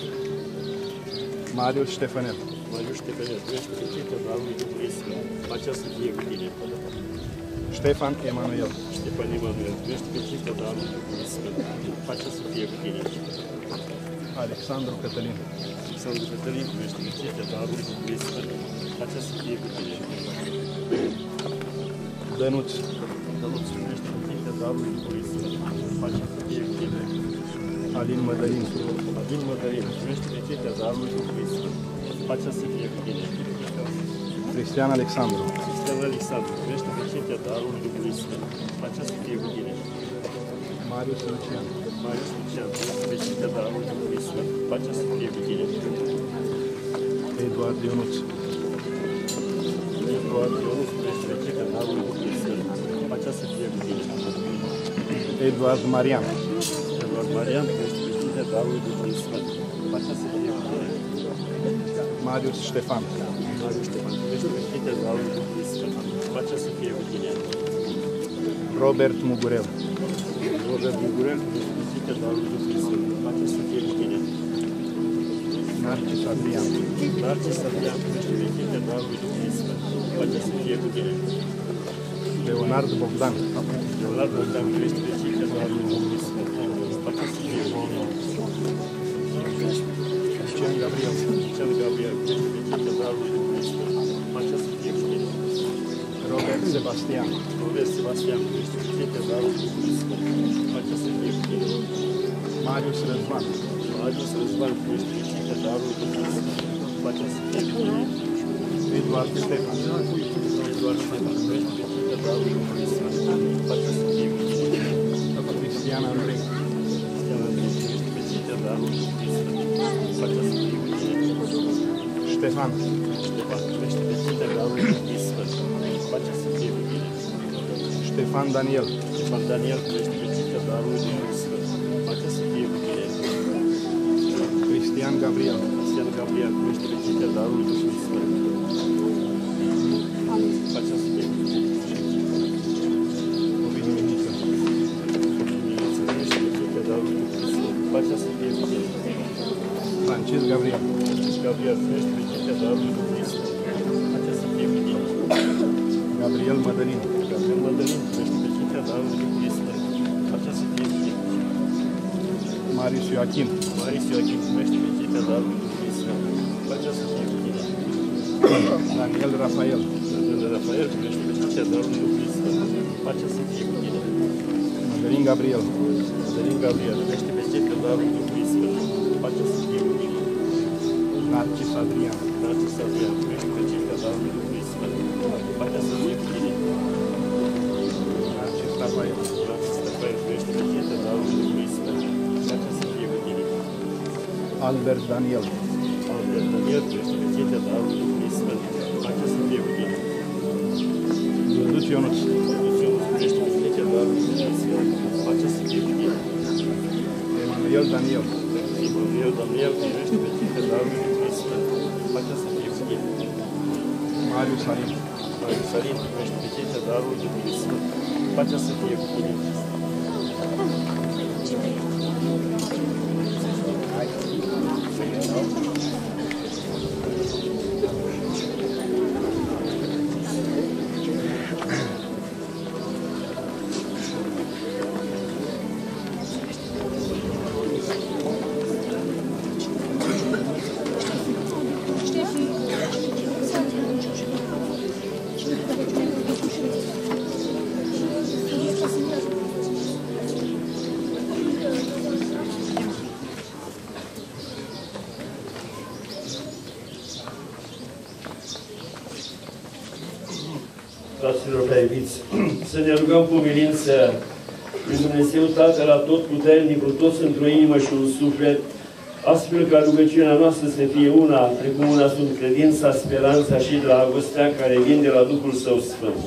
Marius Ștefanel. Marius Ștefanel, primește feceta de la lui Dumnezeu. Pacea să fie cu tine. Ștefan Emanuel. Ștefan Emanuel, primește feceta de la lui Dumnezeu. Pacea să fie cu tine. Alexandru Cătălin. Alexandru Cătălin, primește feceta de la lui Dumnezeu. Pacea să fie cu tine. Dănuț. Dănuț, primește feceta de la lui Dumnezeu. Pacea să fie cu tine. Alin Mădălin. Alin Mădălin, primește feceta de la lui Dumnezeu. Pacea să fie cu tine. Cristian Alexandru. Cristian Alexandru, primește feceta de la lui Dumnezeu. Pacea să fie cu tine. Marius Lucian. Marius Lucian, primește feceta de la lui Dumnezeu. Pacea să fie cu tine. Eduard Ionuț. Eduard Ionuț, primește feceta de la lui Dumnezeu. Pacea să fie cu tine. Eduard Marian. Eduard Marian, primește feceta de la lui Dumnezeu. Pacea să fie cu tine. Marius Ștefan. Marius Ștefan, primește feceta de la lui Dumnezeu. Pacea să fie cu tine. Robert Mugurel. Robert Mugurel, primește feceta de la lui Dumnezeu. Pacea să fie cu tine. Nafcis Adrian. Nafcis Adrian, primește feceta de la lui Dumnezeu. Pacea să fie cu tine. Leonard Bogdan. Leonard Bogdan, primește feceta de la lui Dumnezeu. Pacea să fie cu tine. Lucian Gabriel. Lucian Gabriel, primește feceta de la lui Dumnezeu. Pacea să fie cu tine. Robert Sebastian. Robert Sebastian, primește feceta de la lui Dumnezeu. Pacea să fie cu tine. Marius Răzvan. Marius Răzvan, primește feceta de la lui Dumnezeu. Pacea să fie cu tine. Eduard Ștefan. Eduard Ștefan, primește feceta de la lui Dumnezeu. Pacea să fie cu tine. Cristian Andrei. Cristian Andrei, primește feceta de la lui Dumnezeu. Pacea să fie cu tine. Ștefan. Ștefan, primește feceta de la lui Dumnezeu. Pacea să fie cu tine. Ștefan Daniel. Ștefan Daniel, primește feceta de la lui Dumnezeu. Pacea să fie cu tine. Cristian Gabriel. Cristian Gabriel, primește feceta de la lui Dumnezeu. Francisc Gabriel. Gabriel, Gabriel Madalena. Gabriel Madalena, Marisio Kim. Marisio Kim, Daniel Rafael. Daniel Rafael, Madalin Gabriel. Madalin Gabriel, Nafcis Adrian. Nafcis Adrian, Nafcis Rafael. Nafcis Rafael, Albert Daniel. Albert Daniel, Emanuel Daniel. Emanuel Daniel, Marius Sarin. Marius Sarin, să ne rugăm cu milință prin Dumnezeu Tatăl la tot puternicul, toți într-o inimă și un suflet, astfel ca rugăciunea noastră să fie una, precum una sunt credința, speranța și dragostea care vin de la Duhul Său Sfânt.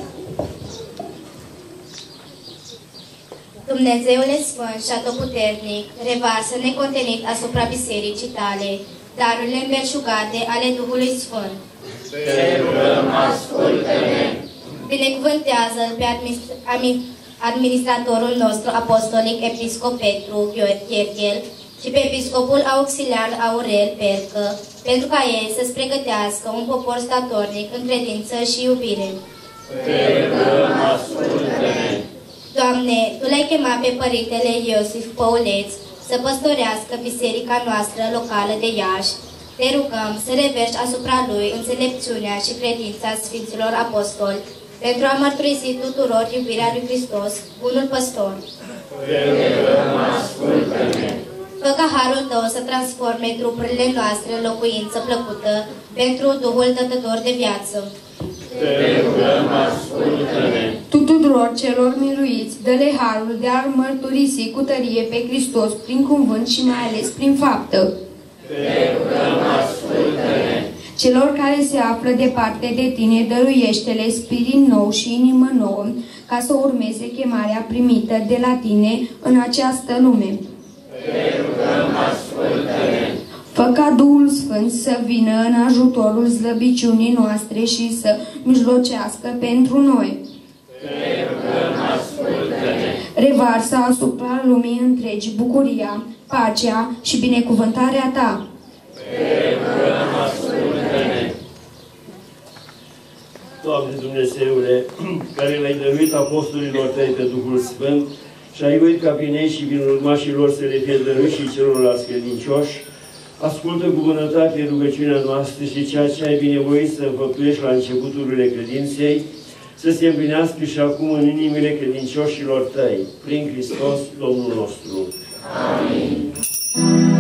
Dumnezeule Sfânt și Atotputernic, revarsă necontenit asupra bisericii tale darurile înverșugate ale Duhului Sfânt. Te rugăm, ascultă-ne! Binecuvântează pe administratorul nostru apostolic, Episcop Petru Gherghel, și pe episcopul auxiliar Aurel Percă, pentru ca ei să-ți pregătească un popor statornic în credință și iubire. Doamne, Tu l-ai chemat pe părintele Iosif Păuleț să păstorească biserica noastră locală de Iași. Te rugăm să reverși asupra lui înțelepciunea și credința Sfinților Apostoli, pentru a mărturisi tuturor iubirea lui Hristos, bunul păstor. Fă ca harul tău să transforme trupurile noastre în locuință plăcută pentru Duhul Dătător de viață. Te rugăm, ascultă-ne! Tu tuturor celor miluiți, dă-le harul de a mărturisi cu tărie pe Hristos prin cuvânt și mai ales prin faptă. Te rugăm, ascultă-ne! Celor care se află departe de tine, dăruiește-le spirit nou și inimă nouă, ca să urmeze chemarea primită de la tine în această lume. Te rugăm, ascultă-ne! Fă ca Duhul Sfânt să vină în ajutorul slăbiciunii noastre și să mijlocească pentru noi. Te rugăm, ascultă-ne! Revarsă asupra lumii întregi bucuria, pacea și binecuvântarea ta. Te rugăm, ascultă-ne! Doamne Dumnezeule, care le-ai dăruit apostolilor tăi pe Duhul Sfânt și ai voit ca prin ei și prin urmașilor să le fie dăruit și celorlalți credincioși, ascultă cu bunătate rugăciunea noastră și ceea ce ai binevoit să înfăptuiești la începuturile credinței, să se împlinească și acum în inimile credincioșilor tăi, prin Hristos Domnul nostru. Amin. Thank you.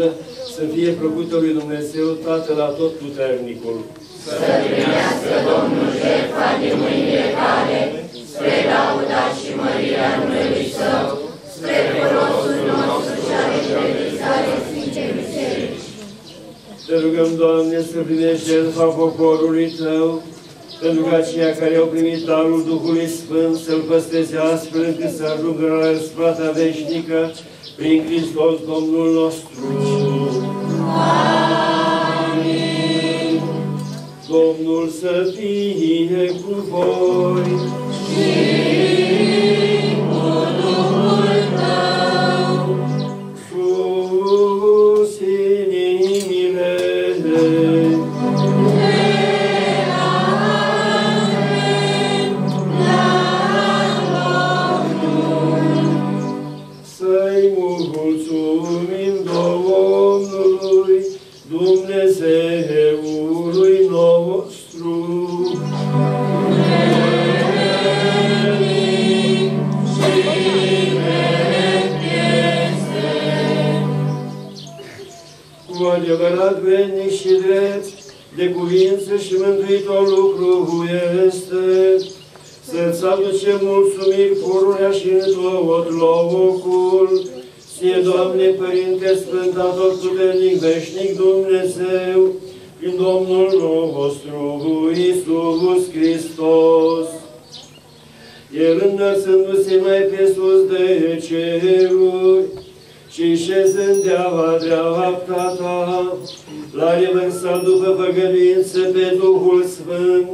noastră să fie plăcută lui Dumnezeu Tatăl Atotputernicul. Să primească Domnul jertfa din mâinile tale, spre lauda și mărirea numelui Său, spre folosul nostru și a realizare Sfinței Biserici. Te rugăm, Doamne, să primești jertfa poporului Tău, pentru că aceia care au primit darul Duhului Sfânt să-L păstreze astfel încât să ajungă la răsplata veșnică prin Hristos Domnul nostru. Amin. Domnul să fie cu voi și cu Duhul tău. Sus inimile Dumnezeului nostru. Venim și vechește. Cu adevărat venim și drept, de cuvință și mântuitor lucru este, să-ți aduce mulțumiri pururea și în tot locul. Ție, Doamne, Părinte Sfânt, Atotputernic, veșnic Dumnezeu, prin Domnul nostru, Iisus Hristos. El înălțându-se mai pe sus de ceruri și șezând deava dreapta ta, l-a revărsat după făgăduință pe Duhul Sfânt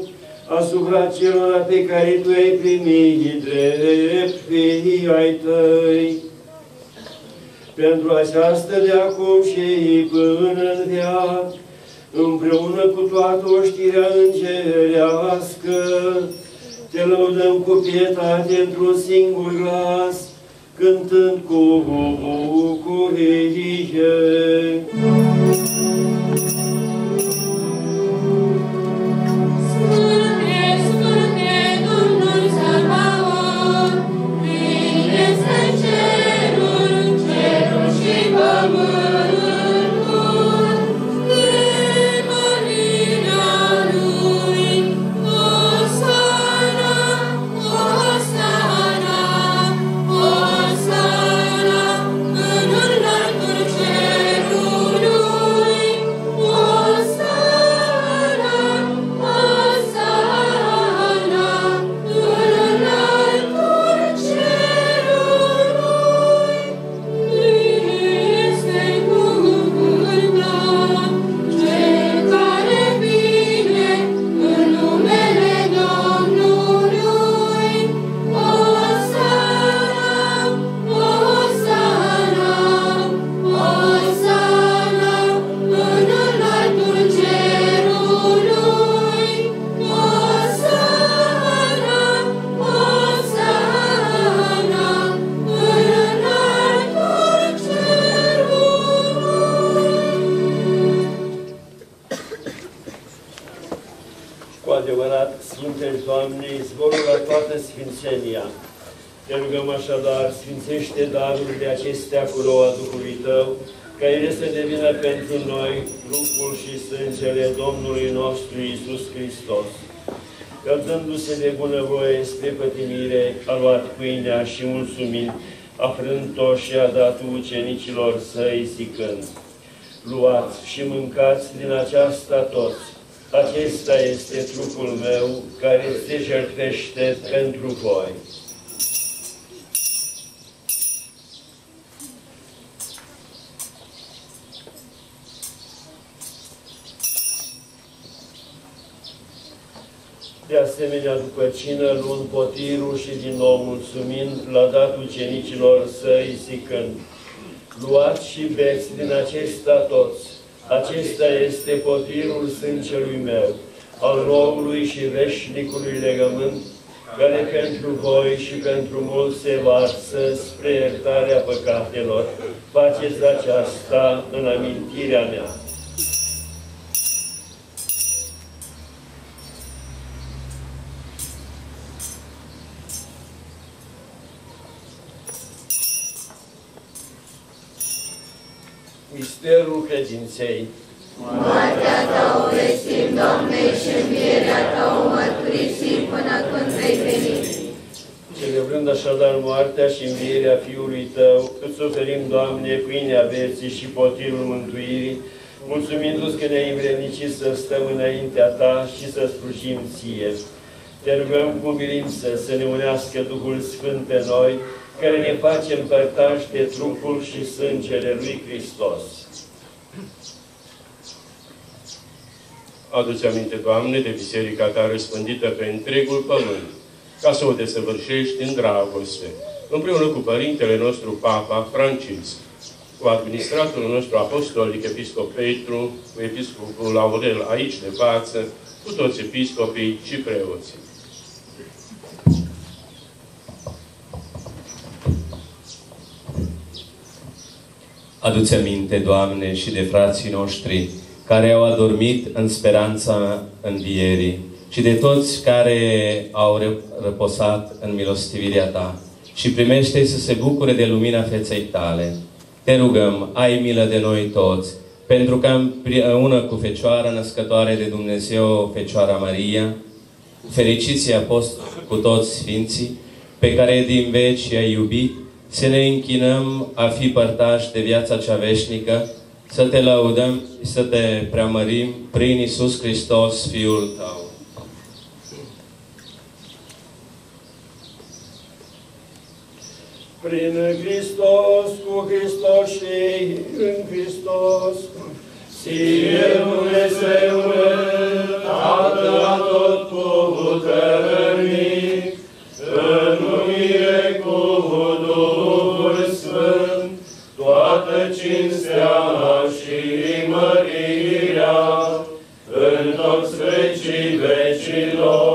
asupra celor pe care tu ai primit drept fii ai tăi. Pentru aceasta de acum și până în veac, împreună cu toată oștirea îngerească, te lăudăm cu pietate într-un singur glas, cântând cu bucurie. Așadar, sfințește darurile acestea cu roa Duhului Tău, ca ele să devină pentru noi trupul și sângele Domnului nostru Iisus Hristos. Căldându-se de bunăvoie spre pătimire, a luat pâinea și mulțumit, a frânt-o și a dat ucenicilor săi zicând: luați și mâncați din aceasta toți. Acesta este trupul meu care se jertfește pentru voi. De asemenea, după cină, luând potirul și din nou mulțumind, l-a dat ucenicilor săi zicând: luați și beți din acesta toți. Acesta este potirul sângelui meu, al noului și veșnicului legământ, care pentru voi și pentru mulți se varsă spre iertarea păcatelor. Faceți aceasta în amintirea mea. misterul credinței. Moartea ta o vestim, Doamne, și învierea ta o mărturisim până când vei veni. Celebrând așadar moartea și învierea Fiului Tău, îți oferim, Doamne, pâinea vieții și potirul mântuirii, mulțumindu-ți că ne-ai învrednicit să stăm înaintea Ta și să slujim Ție. Te rugăm cu milință să ne unească Duhul Sfânt pe noi, care ne face împărtași de trupul și sângele lui Hristos. Adu-ți aminte, Doamne, de biserica Ta răspândită pe întregul pământ, ca să o desăvârșești în dragoste, împreună cu Părintele nostru Papa Francisc, cu administratorul nostru apostolic, Episcop Petru, cu Episcopul Laurel aici de față, cu toți episcopii și preoții. Adu-ți aminte, Doamne, și de frații noștri care au adormit în speranța învierii și de toți care au reposat în milostivirea Ta și primește-i să se bucure de lumina feței Tale. Te rugăm, ai milă de noi toți, pentru că împreună cu Fecioara Născătoare de Dumnezeu, Fecioara Maria, fericiții apostoli cu toți Sfinții, pe care din veci i-ai iubit, să ne închinăm a fi părtași de viața cea veșnică, să Te laudăm și să Te preamărim prin Iisus Hristos, Fiul Tău. Prin Hristos, cu Hristos și în Hristos, Ție Dumnezeule, Tatăl atotputernic, în unire cu Duhul Sfânt, toată cinstea și mărirea, în toți vecii vecilor.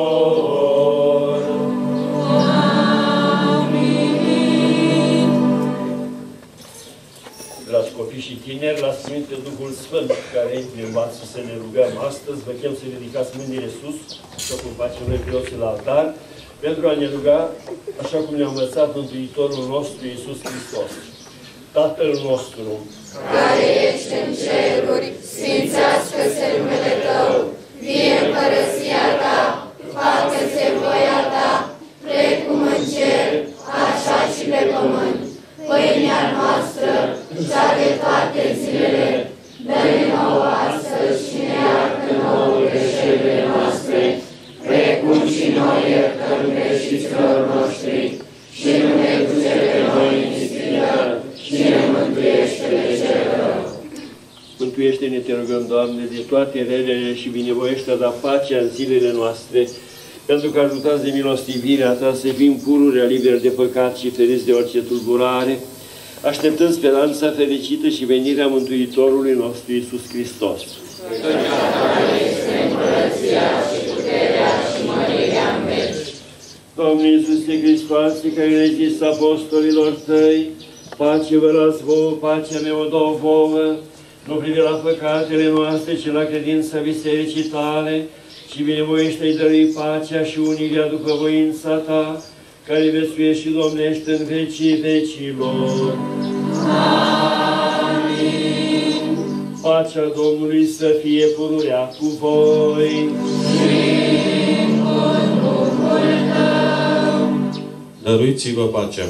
Copii și tineri, las minte Duhul Sfânt care ne învață să ne rugăm astăzi. Vă chem să ridicați mâinile sus, așa cum facem noi preoții la altar, pentru a ne ruga, așa cum ne-a învățat Mântuitorul nostru, Iisus Hristos. Tatăl nostru, care ești în ceruri, sfințească-se numele Tău, vie împărăția Ta, facă-se voia Ta, precum în cer, așa și pe pământ. Pâinea noastră, cea de toate zilele, dă-ne nouă astăzi și ne iartă nouă greșelile noastre, precum și noi iertăm greșiților noștri, și nu ne duce pe noi în ispită, și ne mântuiește de cel rău. Mântuiește-ne, te rugăm, Doamne, de toate relele și binevoiește-a da pacea în zilele noastre, pentru că ajutați de milostivirea Ta să fim pururea liberi de păcat și feriți de orice tulburare, așteptând speranța fericită și venirea Mântuitorului nostru Iisus Hristos. Doamne Iisuse Hristoase, care ne-ai zis apostolilor Tăi, pace vă las vouă, pacea mea o dau vouă, nu privi la păcatele noastre, ci la credința bisericii Tale, și binevoiește-i dărui pacea și unirea după voința Ta, care vețuiești și domnește în vecii vecilor. Amin. Pacea Domnului să fie pururea cu voi. Și cu Duhul Tău. Dăruiți-vă pacea.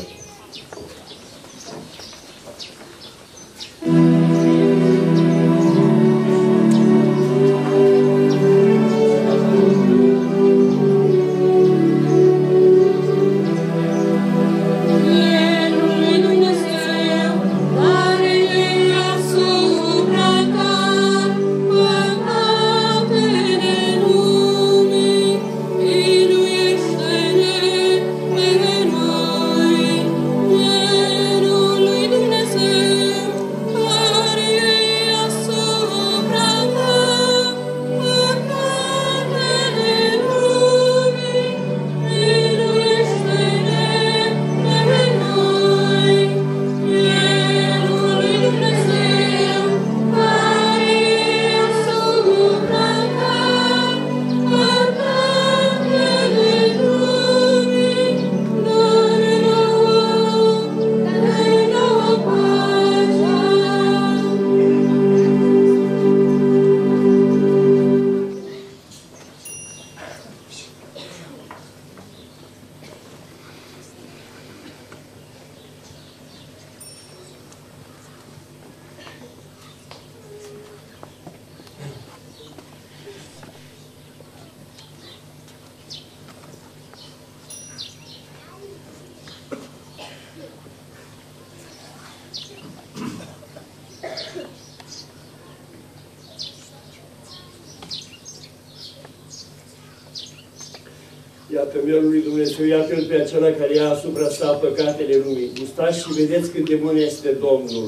ca Cămelul lui Dumnezeu, iată-l pe acela care ia asupra sa păcatele lumii. Gustați și vedeți cât de bun este Domnul.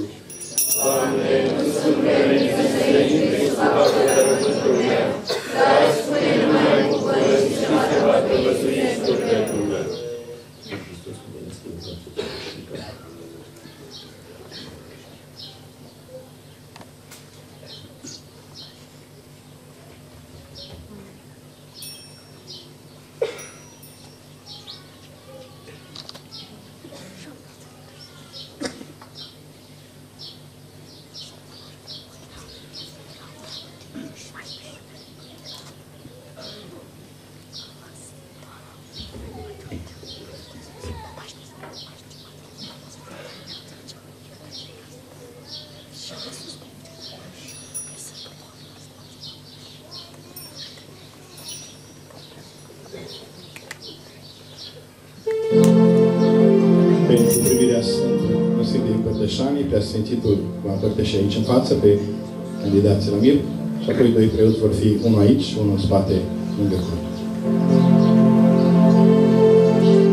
Doamne, nu sunt venit să se intri să facă răbuntul meu, dar spune numai cu părinții și se va prăvăzui în sufletul meu. Preasfințitul va împărtăși aici în față pe candidații la mir și apoi doi preoți vor fi unul aici și unul în spate, lângă cruce. We're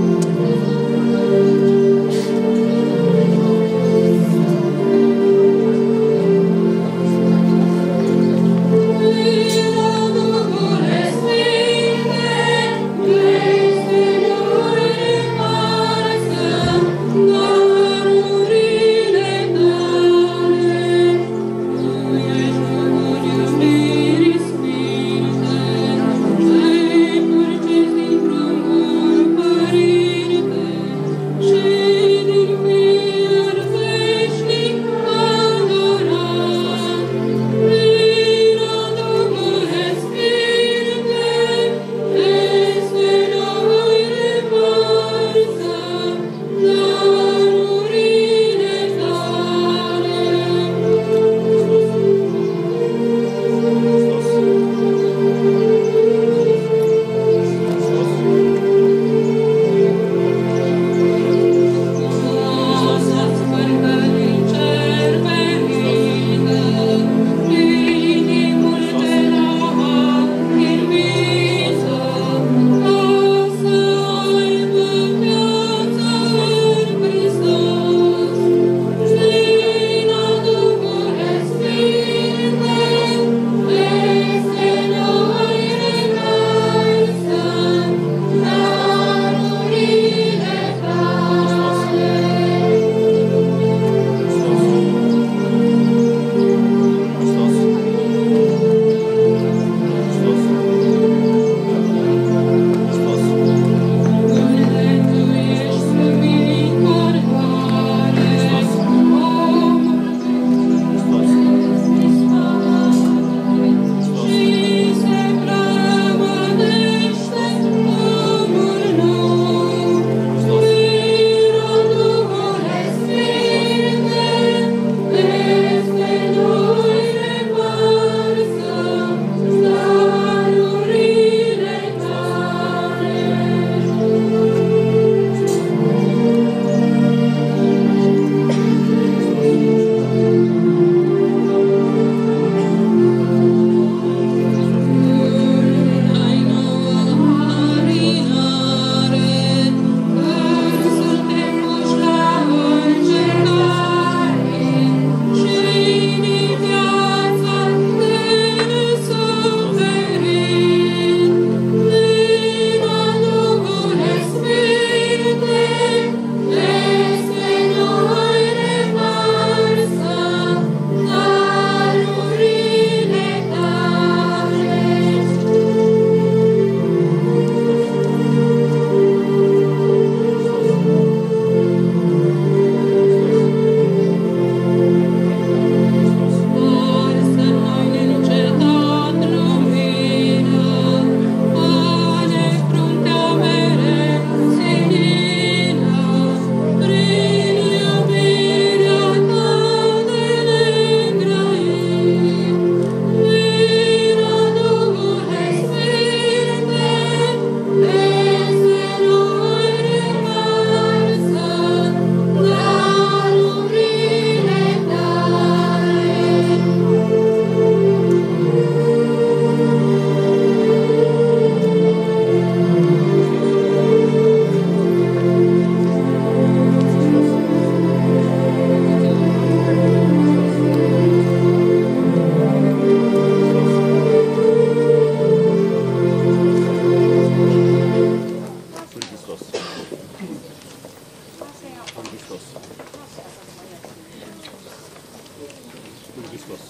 Hristos.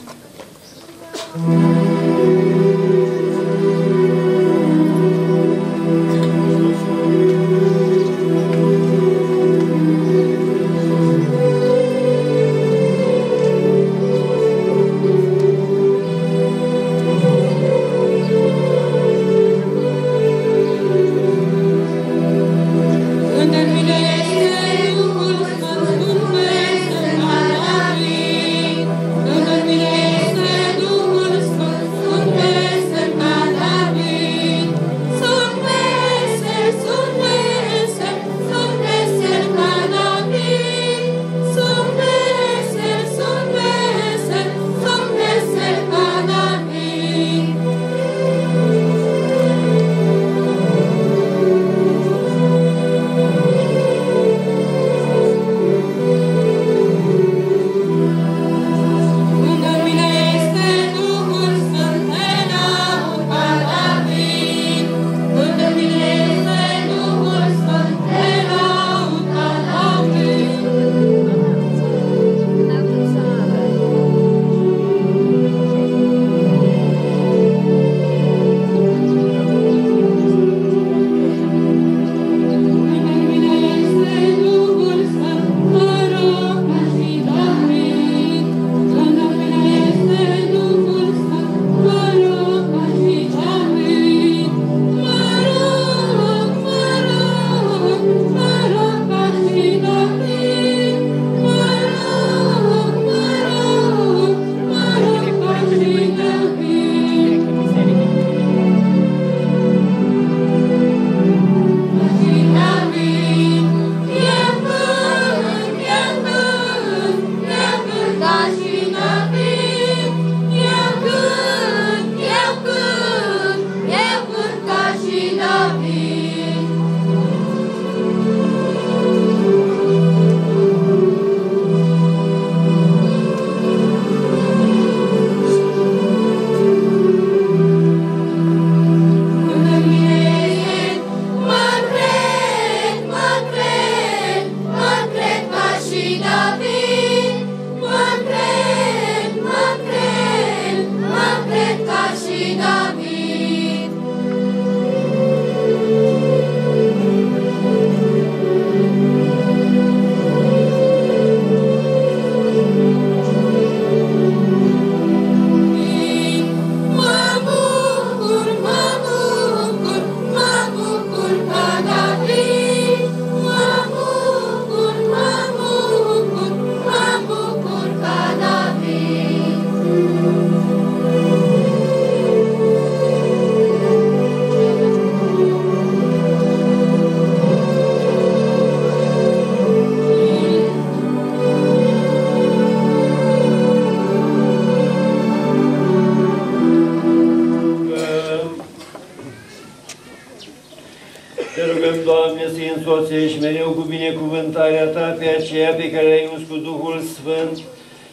Pe care ai uns cu Duhul Sfânt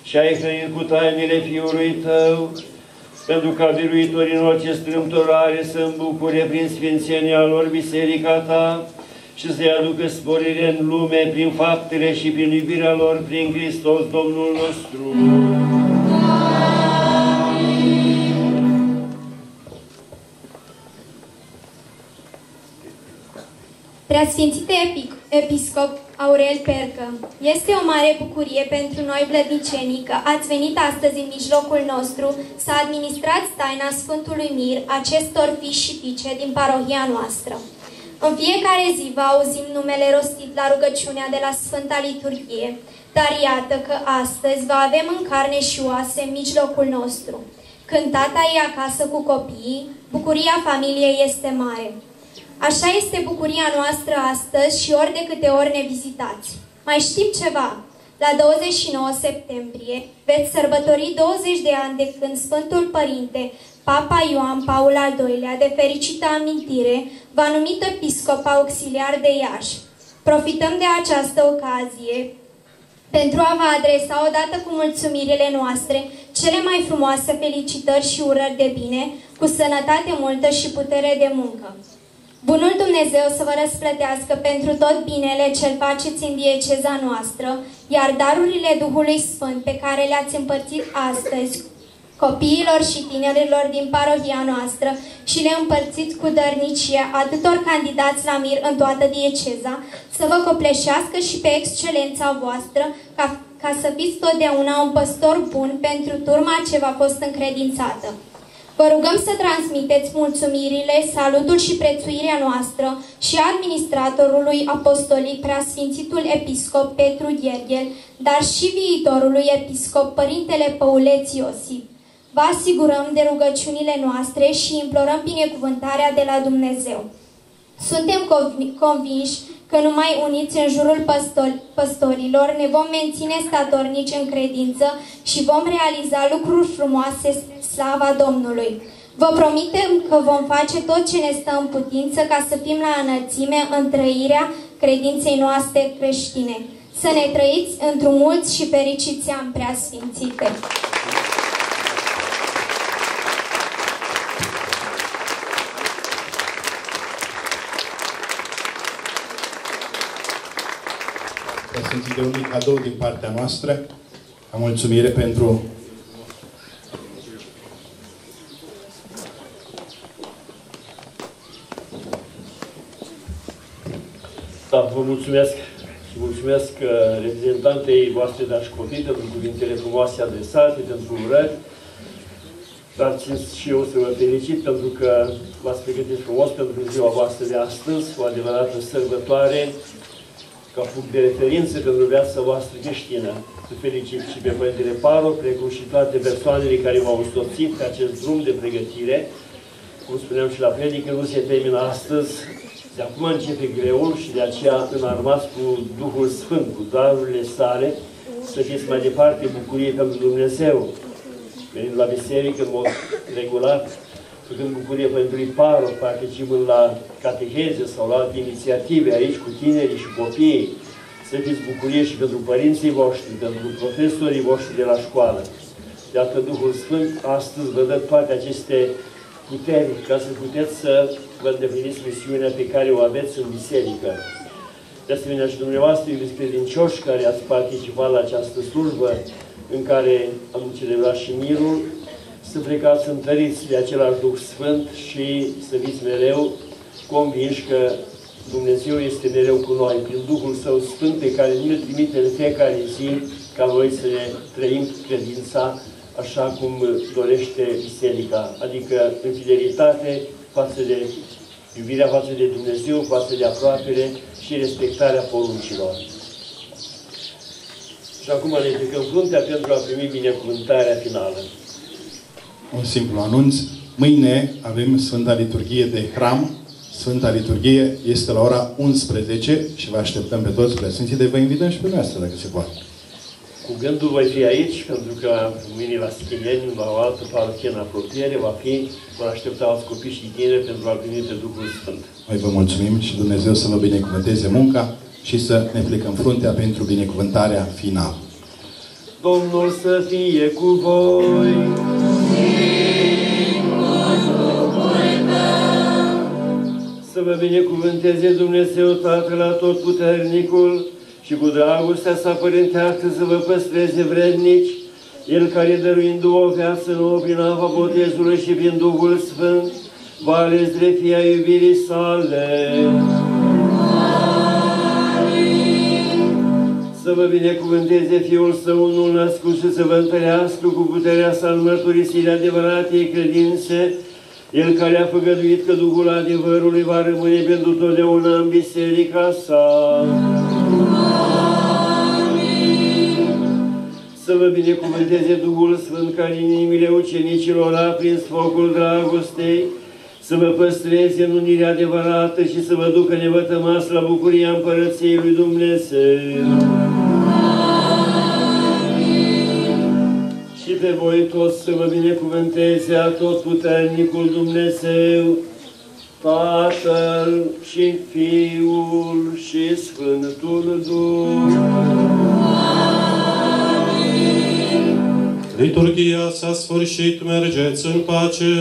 și ai hrănit cu tainele Fiului Tău, pentru ca biruitorii în orice strâmtorare să îmbucure prin sfințenia lor biserica Ta și să-i aducă sporire în lume prin faptele și prin iubirea lor prin Hristos Domnul nostru. Preasfințite Episcop Aurel Percă, este o mare bucurie pentru noi vlădnicenii că ați venit astăzi în mijlocul nostru să administrați taina Sfântului Mir acestor fiși și fiice din parohia noastră. În fiecare zi vă auzim numele rostit la rugăciunea de la Sfânta Liturghie, dar iată că astăzi vă avem în carne și oase în mijlocul nostru. Când tata e acasă cu copiii, bucuria familiei este mare. Așa este bucuria noastră astăzi și ori de câte ori ne vizitați. Mai știm ceva. La douăzeci și nouă septembrie veți sărbători douăzeci de ani de când Sfântul Părinte, Papa Ioan Paul al doilea, de fericită amintire, v-a numit episcop auxiliar de Iași. Profităm de această ocazie pentru a vă adresa odată cu mulțumirile noastre cele mai frumoase felicitări și urări de bine, cu sănătate multă și putere de muncă. Bunul Dumnezeu să vă răsplătească pentru tot binele ce-l faceți în dieceza noastră, iar darurile Duhului Sfânt pe care le-ați împărțit astăzi copiilor și tinerilor din parohia noastră și le împărțiți cu dărnicie atâtor candidați la mir în toată dieceza, să vă copleșească și pe excelența voastră, ca, ca să fiți totdeauna un păstor bun pentru turma ce v-a fost încredințată. Vă rugăm să transmiteți mulțumirile, salutul și prețuirea noastră și administratorului apostolic preasfințitul episcop Petru Gherghel, dar și viitorului episcop Părintele Păuleț Iosif. Vă asigurăm de rugăciunile noastre și implorăm binecuvântarea de la Dumnezeu. Suntem convinși că numai uniți în jurul păstori, păstorilor ne vom menține statornici în credință și vom realiza lucruri frumoase slava Domnului. Vă promitem că vom face tot ce ne stă în putință ca să fim la înălțime în trăirea credinței noastre creștine. Să ne trăiți într-un mulți și fericiți ani preasfințite! Sunt de unui cadou din partea noastră, ca mulțumire pentru da, vă mulțumesc și mulțumesc reprezentantei voastre, dar și copii, pentru cuvintele frumoase adresate, pentru urări. Dar țin și eu să vă felicit pentru că v-ați pregătit frumos pentru ziua voastră de astăzi, o adevărată sărbătoare ca punct de referință pentru viața voastră creștină. Să felicit și pe Părintele Paro, precum și toate persoanele care v-au însoțit pe acest drum de pregătire. Cum spuneam și la predică, nu se termină astăzi. De acum începe greul și de aceea înarmați cu Duhul Sfânt, cu darurile sale, să fiți mai departe bucurie pentru Dumnezeu. Venind la biserică în mod regulat, făcând bucurie pentru Paro, participând la cateheze sau la alte inițiative aici cu tinerii și copiii, să fiți bucurie și pentru părinții voștri, pentru profesorii voștri de la școală. Iată, Duhul Sfânt astăzi vă dă toate aceste puteri ca să puteți să vă îndepliniți misiunea pe care o aveți în biserică. De asemenea și dumneavoastră, iubiți credincioși care ați participat la această slujbă în care am celebrat și mirul, să plecați întăriți de același Duh Sfânt și să fiți mereu convinși că Dumnezeu este mereu cu noi, prin Duhul Său Sfânt pe care ne trimite în fiecare zi ca noi să ne trăim credința așa cum dorește Biserica, adică în fidelitate față de iubirea față de Dumnezeu, față de aproapele și respectarea poruncilor. Și acum ne ridicăm fruntea pentru a primi binecuvântarea finală. Un simplu anunț. Mâine avem Sfânta Liturghie de Hram. Sfânta Liturghie este la ora unsprezece și vă așteptăm pe toți prezenții, de vă invităm și pe noastră, dacă se poate. Cu gândul voi fi aici, pentru că mâine la Schileniu, la o altă parohie în apropiere, va fi, vă aștepta alți copii și tineri pentru a primi pe Duhul Sfânt. Noi vă mulțumim și Dumnezeu să vă binecuvânteze munca și să ne plecăm fruntea pentru binecuvântarea finală. Domnul să fie cu voi! Să vă binecuvânteze Dumnezeu Tatăl Atotputernicul și cu dragostea sa părintească să vă păstreze vrednici, El care dăruindu o viață nouă prin apa botezului și prin Duhul Sfânt, vă ales de fia iubirii sale. Să vă binecuvânteze Fiul Său unul născut și să vă întărească cu puterea sa în mărturisirea adevăratei credințe, El care a făgăduit că Duhul adevărului va rămâne pentru totdeauna în biserica sa. Amin. Să vă binecuvânteze Duhul Sfânt care în inimile ucenicilor a prins focul dragostei, să vă păstreze în unirea adevărată și să vă ducă nevătămați la bucuria Împărăției lui Dumnezeu. Și pe voi toți să vă binecuvânteze Atotputernicul Dumnezeu, Tatăl și Fiul și Sfântul Duh. Liturghia s-a sfârșit, mergeți în pace.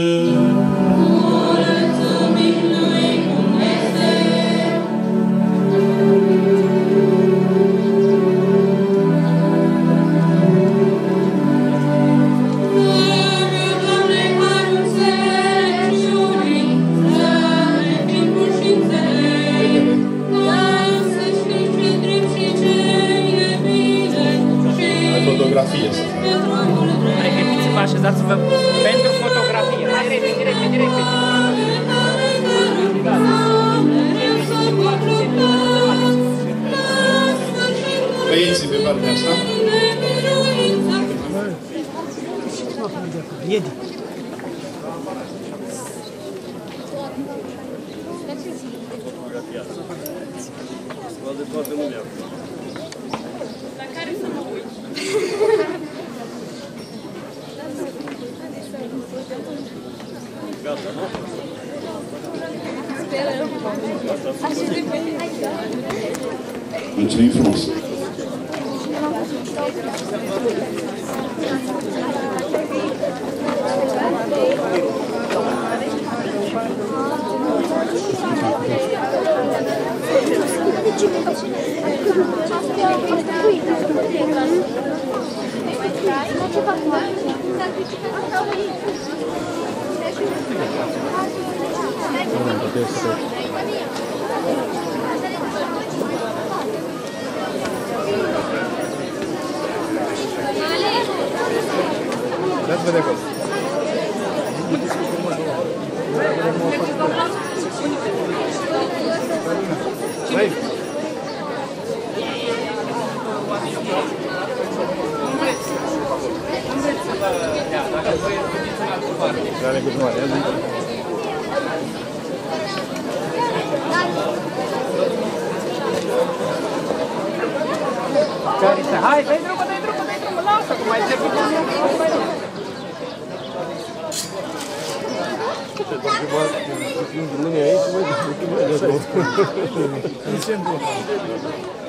Mulțumim lui Dumnezeu. piesă. Pregătiți-vă, așezați-vă pentru fotografie. Hai, repede, repede, repede. Băieții pe partea asta. Iedi. De toată lumea. La care să mă uit? Gata, nu? Sperăm. Mulțumim frumos! Let's go. Let's go. Dale cu mare, ia zi. Hai, dai drumul, dai drumul, dai drumul, lasă cum ai început. Ce-a